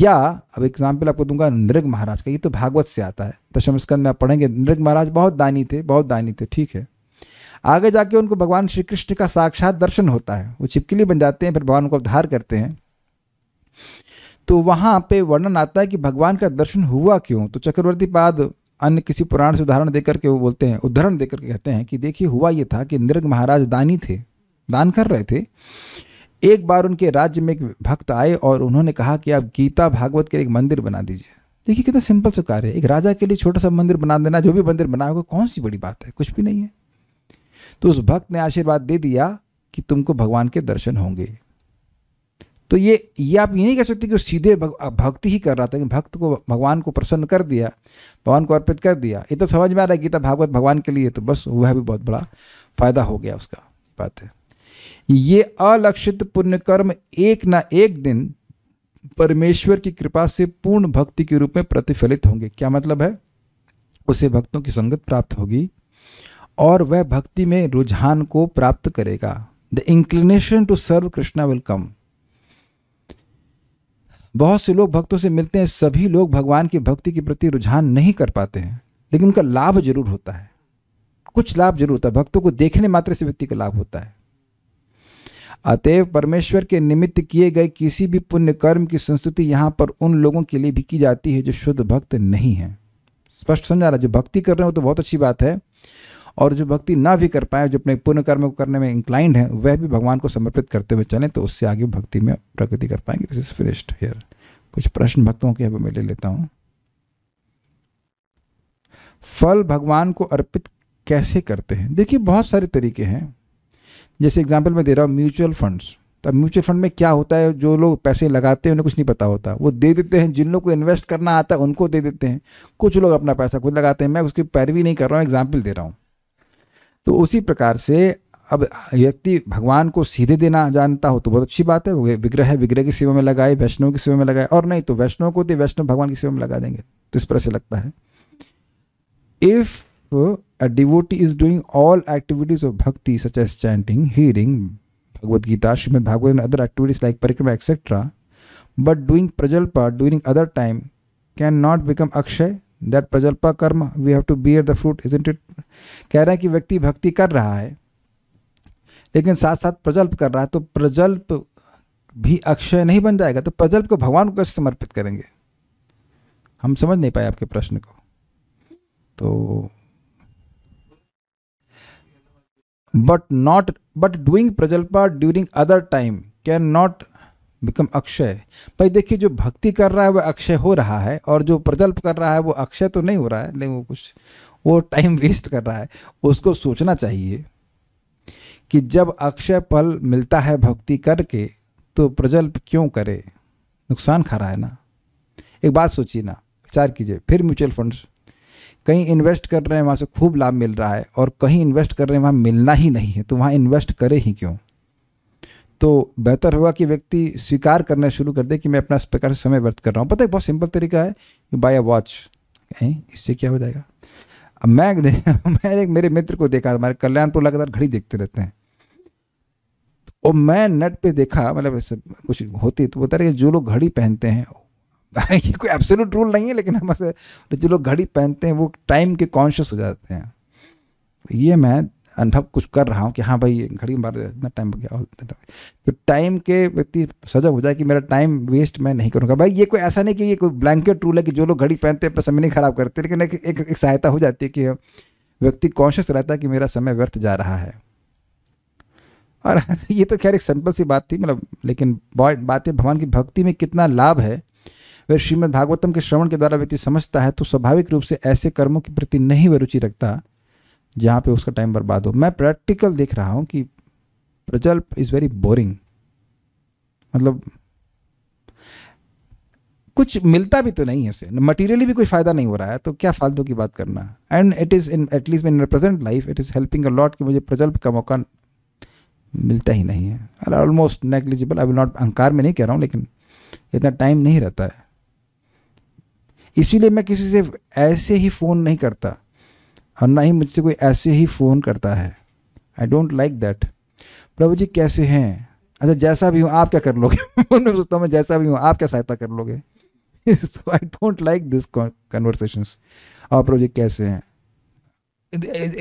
या अब एग्जाम्पल आपको दूंगा नृग महाराज का, ये तो भागवत से आता है, दशम स्कंद में आप पढ़ेंगे। नृग महाराज बहुत दानी थे, बहुत दानी थे, ठीक है। आगे जाके उनको भगवान श्री कृष्ण का साक्षात दर्शन होता है, वो छिपकली बन जाते हैं, फिर भगवान को उद्धार करते हैं। तो वहाँ पे वर्णन आता है कि भगवान का दर्शन हुआ क्यों, तो चक्रवर्ती पाद अन्य किसी पुराण से उदाहरण देकर के वो बोलते हैं, उदाहरण देकर के कहते हैं कि देखिए हुआ ये था कि नृग महाराज दानी थे, दान कर रहे थे। एक बार उनके राज्य में एक भक्त आए और उन्होंने कहा कि आप गीता भागवत के लिए एक मंदिर बना दीजिए। देखिए कितना सिंपल सा कार्य है, एक राजा के लिए छोटा सा मंदिर बना देना, जो भी मंदिर बना होगा, कौन सी बड़ी बात है, कुछ भी नहीं है। तो उस भक्त ने आशीर्वाद दे दिया कि तुमको भगवान के दर्शन होंगे। तो ये आप ये नहीं कह सकते कि वो सीधे भक्ति ही कर रहा था, कि भक्त को भगवान को प्रसन्न कर दिया, भगवान को अर्पित कर दिया। ये तो समझ में आ रहा है गीता भागवत भगवान के लिए, तो बस वह भी बहुत बड़ा फायदा हो गया उसका, बात है। ये अलक्षित पुण्यकर्म एक ना एक दिन परमेश्वर की कृपा से पूर्ण भक्ति के रूप में प्रतिफलित होंगे। क्या मतलब है, उसे भक्तों की संगत प्राप्त होगी और वह भक्ति में रुझान को प्राप्त करेगा। The inclination to serve Krishna will come. बहुत से लोग भक्तों से मिलते हैं, सभी लोग भगवान की भक्ति के प्रति रुझान नहीं कर पाते हैं, लेकिन उनका लाभ जरूर होता है, कुछ लाभ जरूर होता है, भक्तों को देखने मात्र से व्यक्ति का लाभ होता है। अतएव परमेश्वर के निमित्त किए गए किसी भी पुण्य कर्म की संस्तुति यहाँ पर उन लोगों के लिए भी की जाती है जो शुद्ध भक्त नहीं हैं। स्पष्ट समझ आ रहा है, जो भक्ति कर रहे हो तो बहुत अच्छी बात है, और जो भक्ति ना भी कर पाए, जो अपने पुण्य कर्म को करने में इंक्लाइंड हैं, वह भी भगवान को समर्पित करते हुए चलें, तो उससे आगे भक्ति में प्रगति कर पाएंगे। This is finished here. कुछ प्रश्न भक्तों के मैं ले लेता हूँ। फल भगवान को अर्पित कैसे करते हैं? देखिए बहुत सारे तरीके हैं, जैसे एग्जाम्पल मैं दे रहा हूँ म्यूचुअल फंड्स। तब म्यूचुअल फंड में क्या होता है, जो लोग पैसे लगाते हैं उन्हें कुछ नहीं पता होता, वो दे देते हैं, जिन लोगों को इन्वेस्ट करना आता है उनको दे देते हैं, कुछ लोग अपना पैसा खुद लगाते हैं। मैं उसकी पैरवी नहीं कर रहा हूँ, एग्जाम्पल दे रहा हूँ। तो उसी प्रकार से अब व्यक्ति भगवान को सीधे देना जानता हो तो बहुत अच्छी बात है, वो विग्रह है, विग्रह की सेवा में लगाए, वैष्णव की सेवा में लगाए, और नहीं तो वैष्णव को तो वैष्णव भगवान की सेवा में लगा देंगे। तो इस तरह से लगता है, if a devotee is doing all activities of bhakti such as chanting, hearing Bhagavad Gita, Srimad Bhagavatam and other activities like parikrama etc. but doing prajalpa during other time cannot become akshay. That prajalpa karma we have to bear the fruit, isn't it? कह रहा है कि व्यक्ति भक्ति कर रहा है लेकिन साथ साथ प्रजल्प कर रहा है, तो प्रजल्प भी अक्षय नहीं बन जाएगा। तो प्रजल्प को भगवान को कैसे समर्पित करेंगे? हम समझ नहीं पाए आपके प्रश्न को। तो but doing prajalpa during other time can not become akshay. भाई देखिए, जो भक्ति कर रहा है वह अक्षय हो रहा है, और जो प्रजल्प कर रहा है वो अक्षय तो नहीं हो रहा है, लेकिन वो टाइम वेस्ट कर रहा है। उसको सोचना चाहिए कि जब अक्षय फल मिलता है भक्ति करके तो प्रजल्प क्यों करे, नुकसान खा रहा है ना। एक बात सोचिए ना, विचार कीजिए। फिर म्यूचुअल फंड्स, कहीं इन्वेस्ट कर रहे हैं वहाँ से खूब लाभ मिल रहा है, और कहीं इन्वेस्ट कर रहे हैं वहाँ मिलना ही नहीं है, तो वहाँ इन्वेस्ट करे ही क्यों। तो बेहतर होगा कि व्यक्ति स्वीकार करना शुरू कर दे कि मैं अपना इस प्रकार से समय व्यर्थ कर रहा हूँ। पता है, बहुत सिंपल तरीका है, यू बाय अ वॉच। इससे क्या हो जाएगा? अब मैंने मेरे मित्र को देखा, हमारे कल्याणपुर लगातार घड़ी देखते रहते हैं, और मैं नेट पर देखा, मतलब कुछ होती तो बता रहे जो लोग घड़ी पहनते हैं, ये कोई एब्सोल्यूट रूल नहीं है, लेकिन हम ऐसे जो लोग घड़ी पहनते हैं वो टाइम के कॉन्शियस हो जाते हैं। ये मैं अनुभव कुछ कर रहा हूँ कि हाँ भाई घड़ी में इतना टाइम हो गया, तो टाइम के व्यक्ति सजग हो जाए कि मेरा टाइम वेस्ट मैं नहीं करूँगा। भाई ये कोई ऐसा नहीं कि ये कोई ब्लैंकेट रूल है कि जो लोग घड़ी पहनते हैं अपना समय नहीं खराब करते, लेकिन एक सहायता हो जाती है कि व्यक्ति कॉन्शियस रहता है कि मेरा समय व्यर्थ जा रहा है। और ये तो खैर एक सिंपल सी बात थी, मतलब लेकिन बात है भगवान की भक्ति में कितना लाभ है। वह श्रीमद् भागवतम के श्रवण के द्वारा व्यक्ति समझता है तो स्वाभाविक रूप से ऐसे कर्मों के प्रति नहीं वह रुचि रखता जहाँ पे उसका टाइम बर्बाद हो। मैं प्रैक्टिकल देख रहा हूँ कि प्रजल्प इज़ वेरी बोरिंग, मतलब कुछ मिलता भी तो नहीं है उससे, मटेरियली भी कोई फायदा नहीं हो रहा है, तो क्या फालतू की बात करना। And it is in at least in present life it is helping a lot कि मुझे प्रजल्प का मौका मिलता ही नहीं है, almost negligible. I will not, अहंकार में नहीं कह रहा हूँ, लेकिन इतना टाइम नहीं रहता है। इसीलिए मैं किसी से ऐसे ही फ़ोन नहीं करता और ना ही मुझसे कोई ऐसे ही फ़ोन करता है। I don't like that. प्रभु जी कैसे हैं, अच्छा जैसा भी हूँ आप क्या कर लोगे, मैं सोचता हूँ मैं जैसा भी हूँ आप क्या सहायता कर लोगे। So I don't like this conversations. और प्रभु जी कैसे हैं,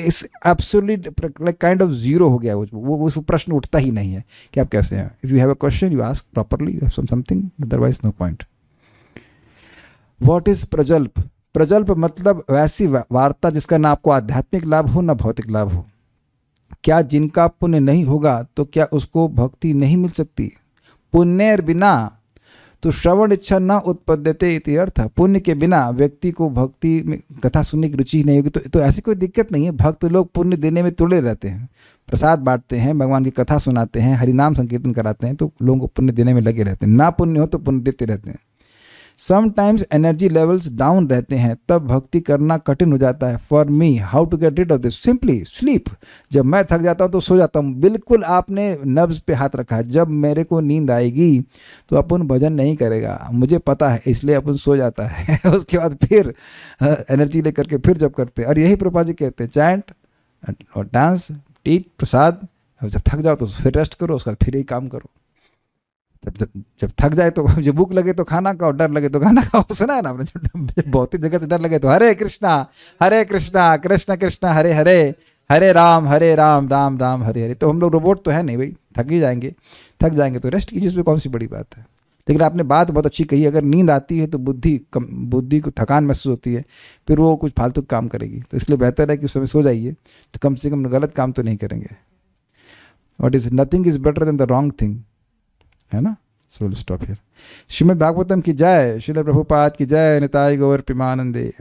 इस एब्सोल्यूट काइंड ऑफ जीरो हो गया। वो प्रश्न उठता ही नहीं है कि आप कैसे हैं। If you have a question you ask properly, you have something, otherwise no point. What is prajalpa? प्रजल्प मतलब वैसी वार्ता जिसका ना आपको आध्यात्मिक लाभ हो ना भौतिक लाभ हो। क्या जिनका पुण्य नहीं होगा तो क्या उसको भक्ति नहीं मिल सकती? पुण्यर बिना तो श्रवण इच्छा न उत्पद्यते इति अर्थ। पुण्य के बिना व्यक्ति को भक्ति में कथा सुनने की रुचि नहीं होगी। तो ऐसी कोई दिक्कत नहीं है। भक्त लोग पुण्य देने में तुले रहते हैं, प्रसाद बांटते हैं, भगवान की कथा सुनाते हैं, हरिनाम संकीर्तन कराते हैं, तो लोगों को पुण्य देने में लगे रहते हैं। ना पुण्य हो तो पुण्य देते रहते हैं। समटाइम्स एनर्जी लेवल्स डाउन रहते हैं, तब भक्ति करना कठिन हो जाता है। For me how to get rid of this, simply sleep. जब मैं थक जाता हूँ तो सो जाता हूँ। बिल्कुल आपने नब्ज़ पे हाथ रखा है। जब मेरे को नींद आएगी तो अपन भजन नहीं करेगा, मुझे पता है, इसलिए अपन सो जाता है। उसके बाद फिर एनर्जी लेकर के फिर जब करते हैं। और यही प्रभुपाद जी कहते हैं, चैंट और डांस टीट प्रसाद। जब थक जाओ तो फिर रेस्ट करो, उसके बाद फिर यही काम करो। जब थक जाए तो, जब भूख लगे तो खाना खाओ, डर लगे तो खाना खाओ। सुना है ना आपने, भौतिक जगह से डर लगे तो हरे कृष्णा कृष्ण कृष्ण हरे हरे, हरे राम राम राम हरे हरे। तो हम लोग रोबोट तो है नहीं भाई, थक ही जाएंगे। थक जाएंगे तो रेस्ट कीजिए, इसमें कौन सी बड़ी बात है। लेकिन आपने बात बहुत अच्छी कही, अगर नींद आती है तो बुद्धि को थकान महसूस होती है, फिर वो कुछ फालतू काम करेगी। तो इसलिए बेहतर है कि उस समय सो जाइए, तो कम से कम गलत काम तो नहीं करेंगे। What is nothing is better than the wrong thing, है ना। So will stop here. Shrimad Bhagavatam की जय, श्रील प्रभुपाद की जय, निताय गौर प्रेमानंदे।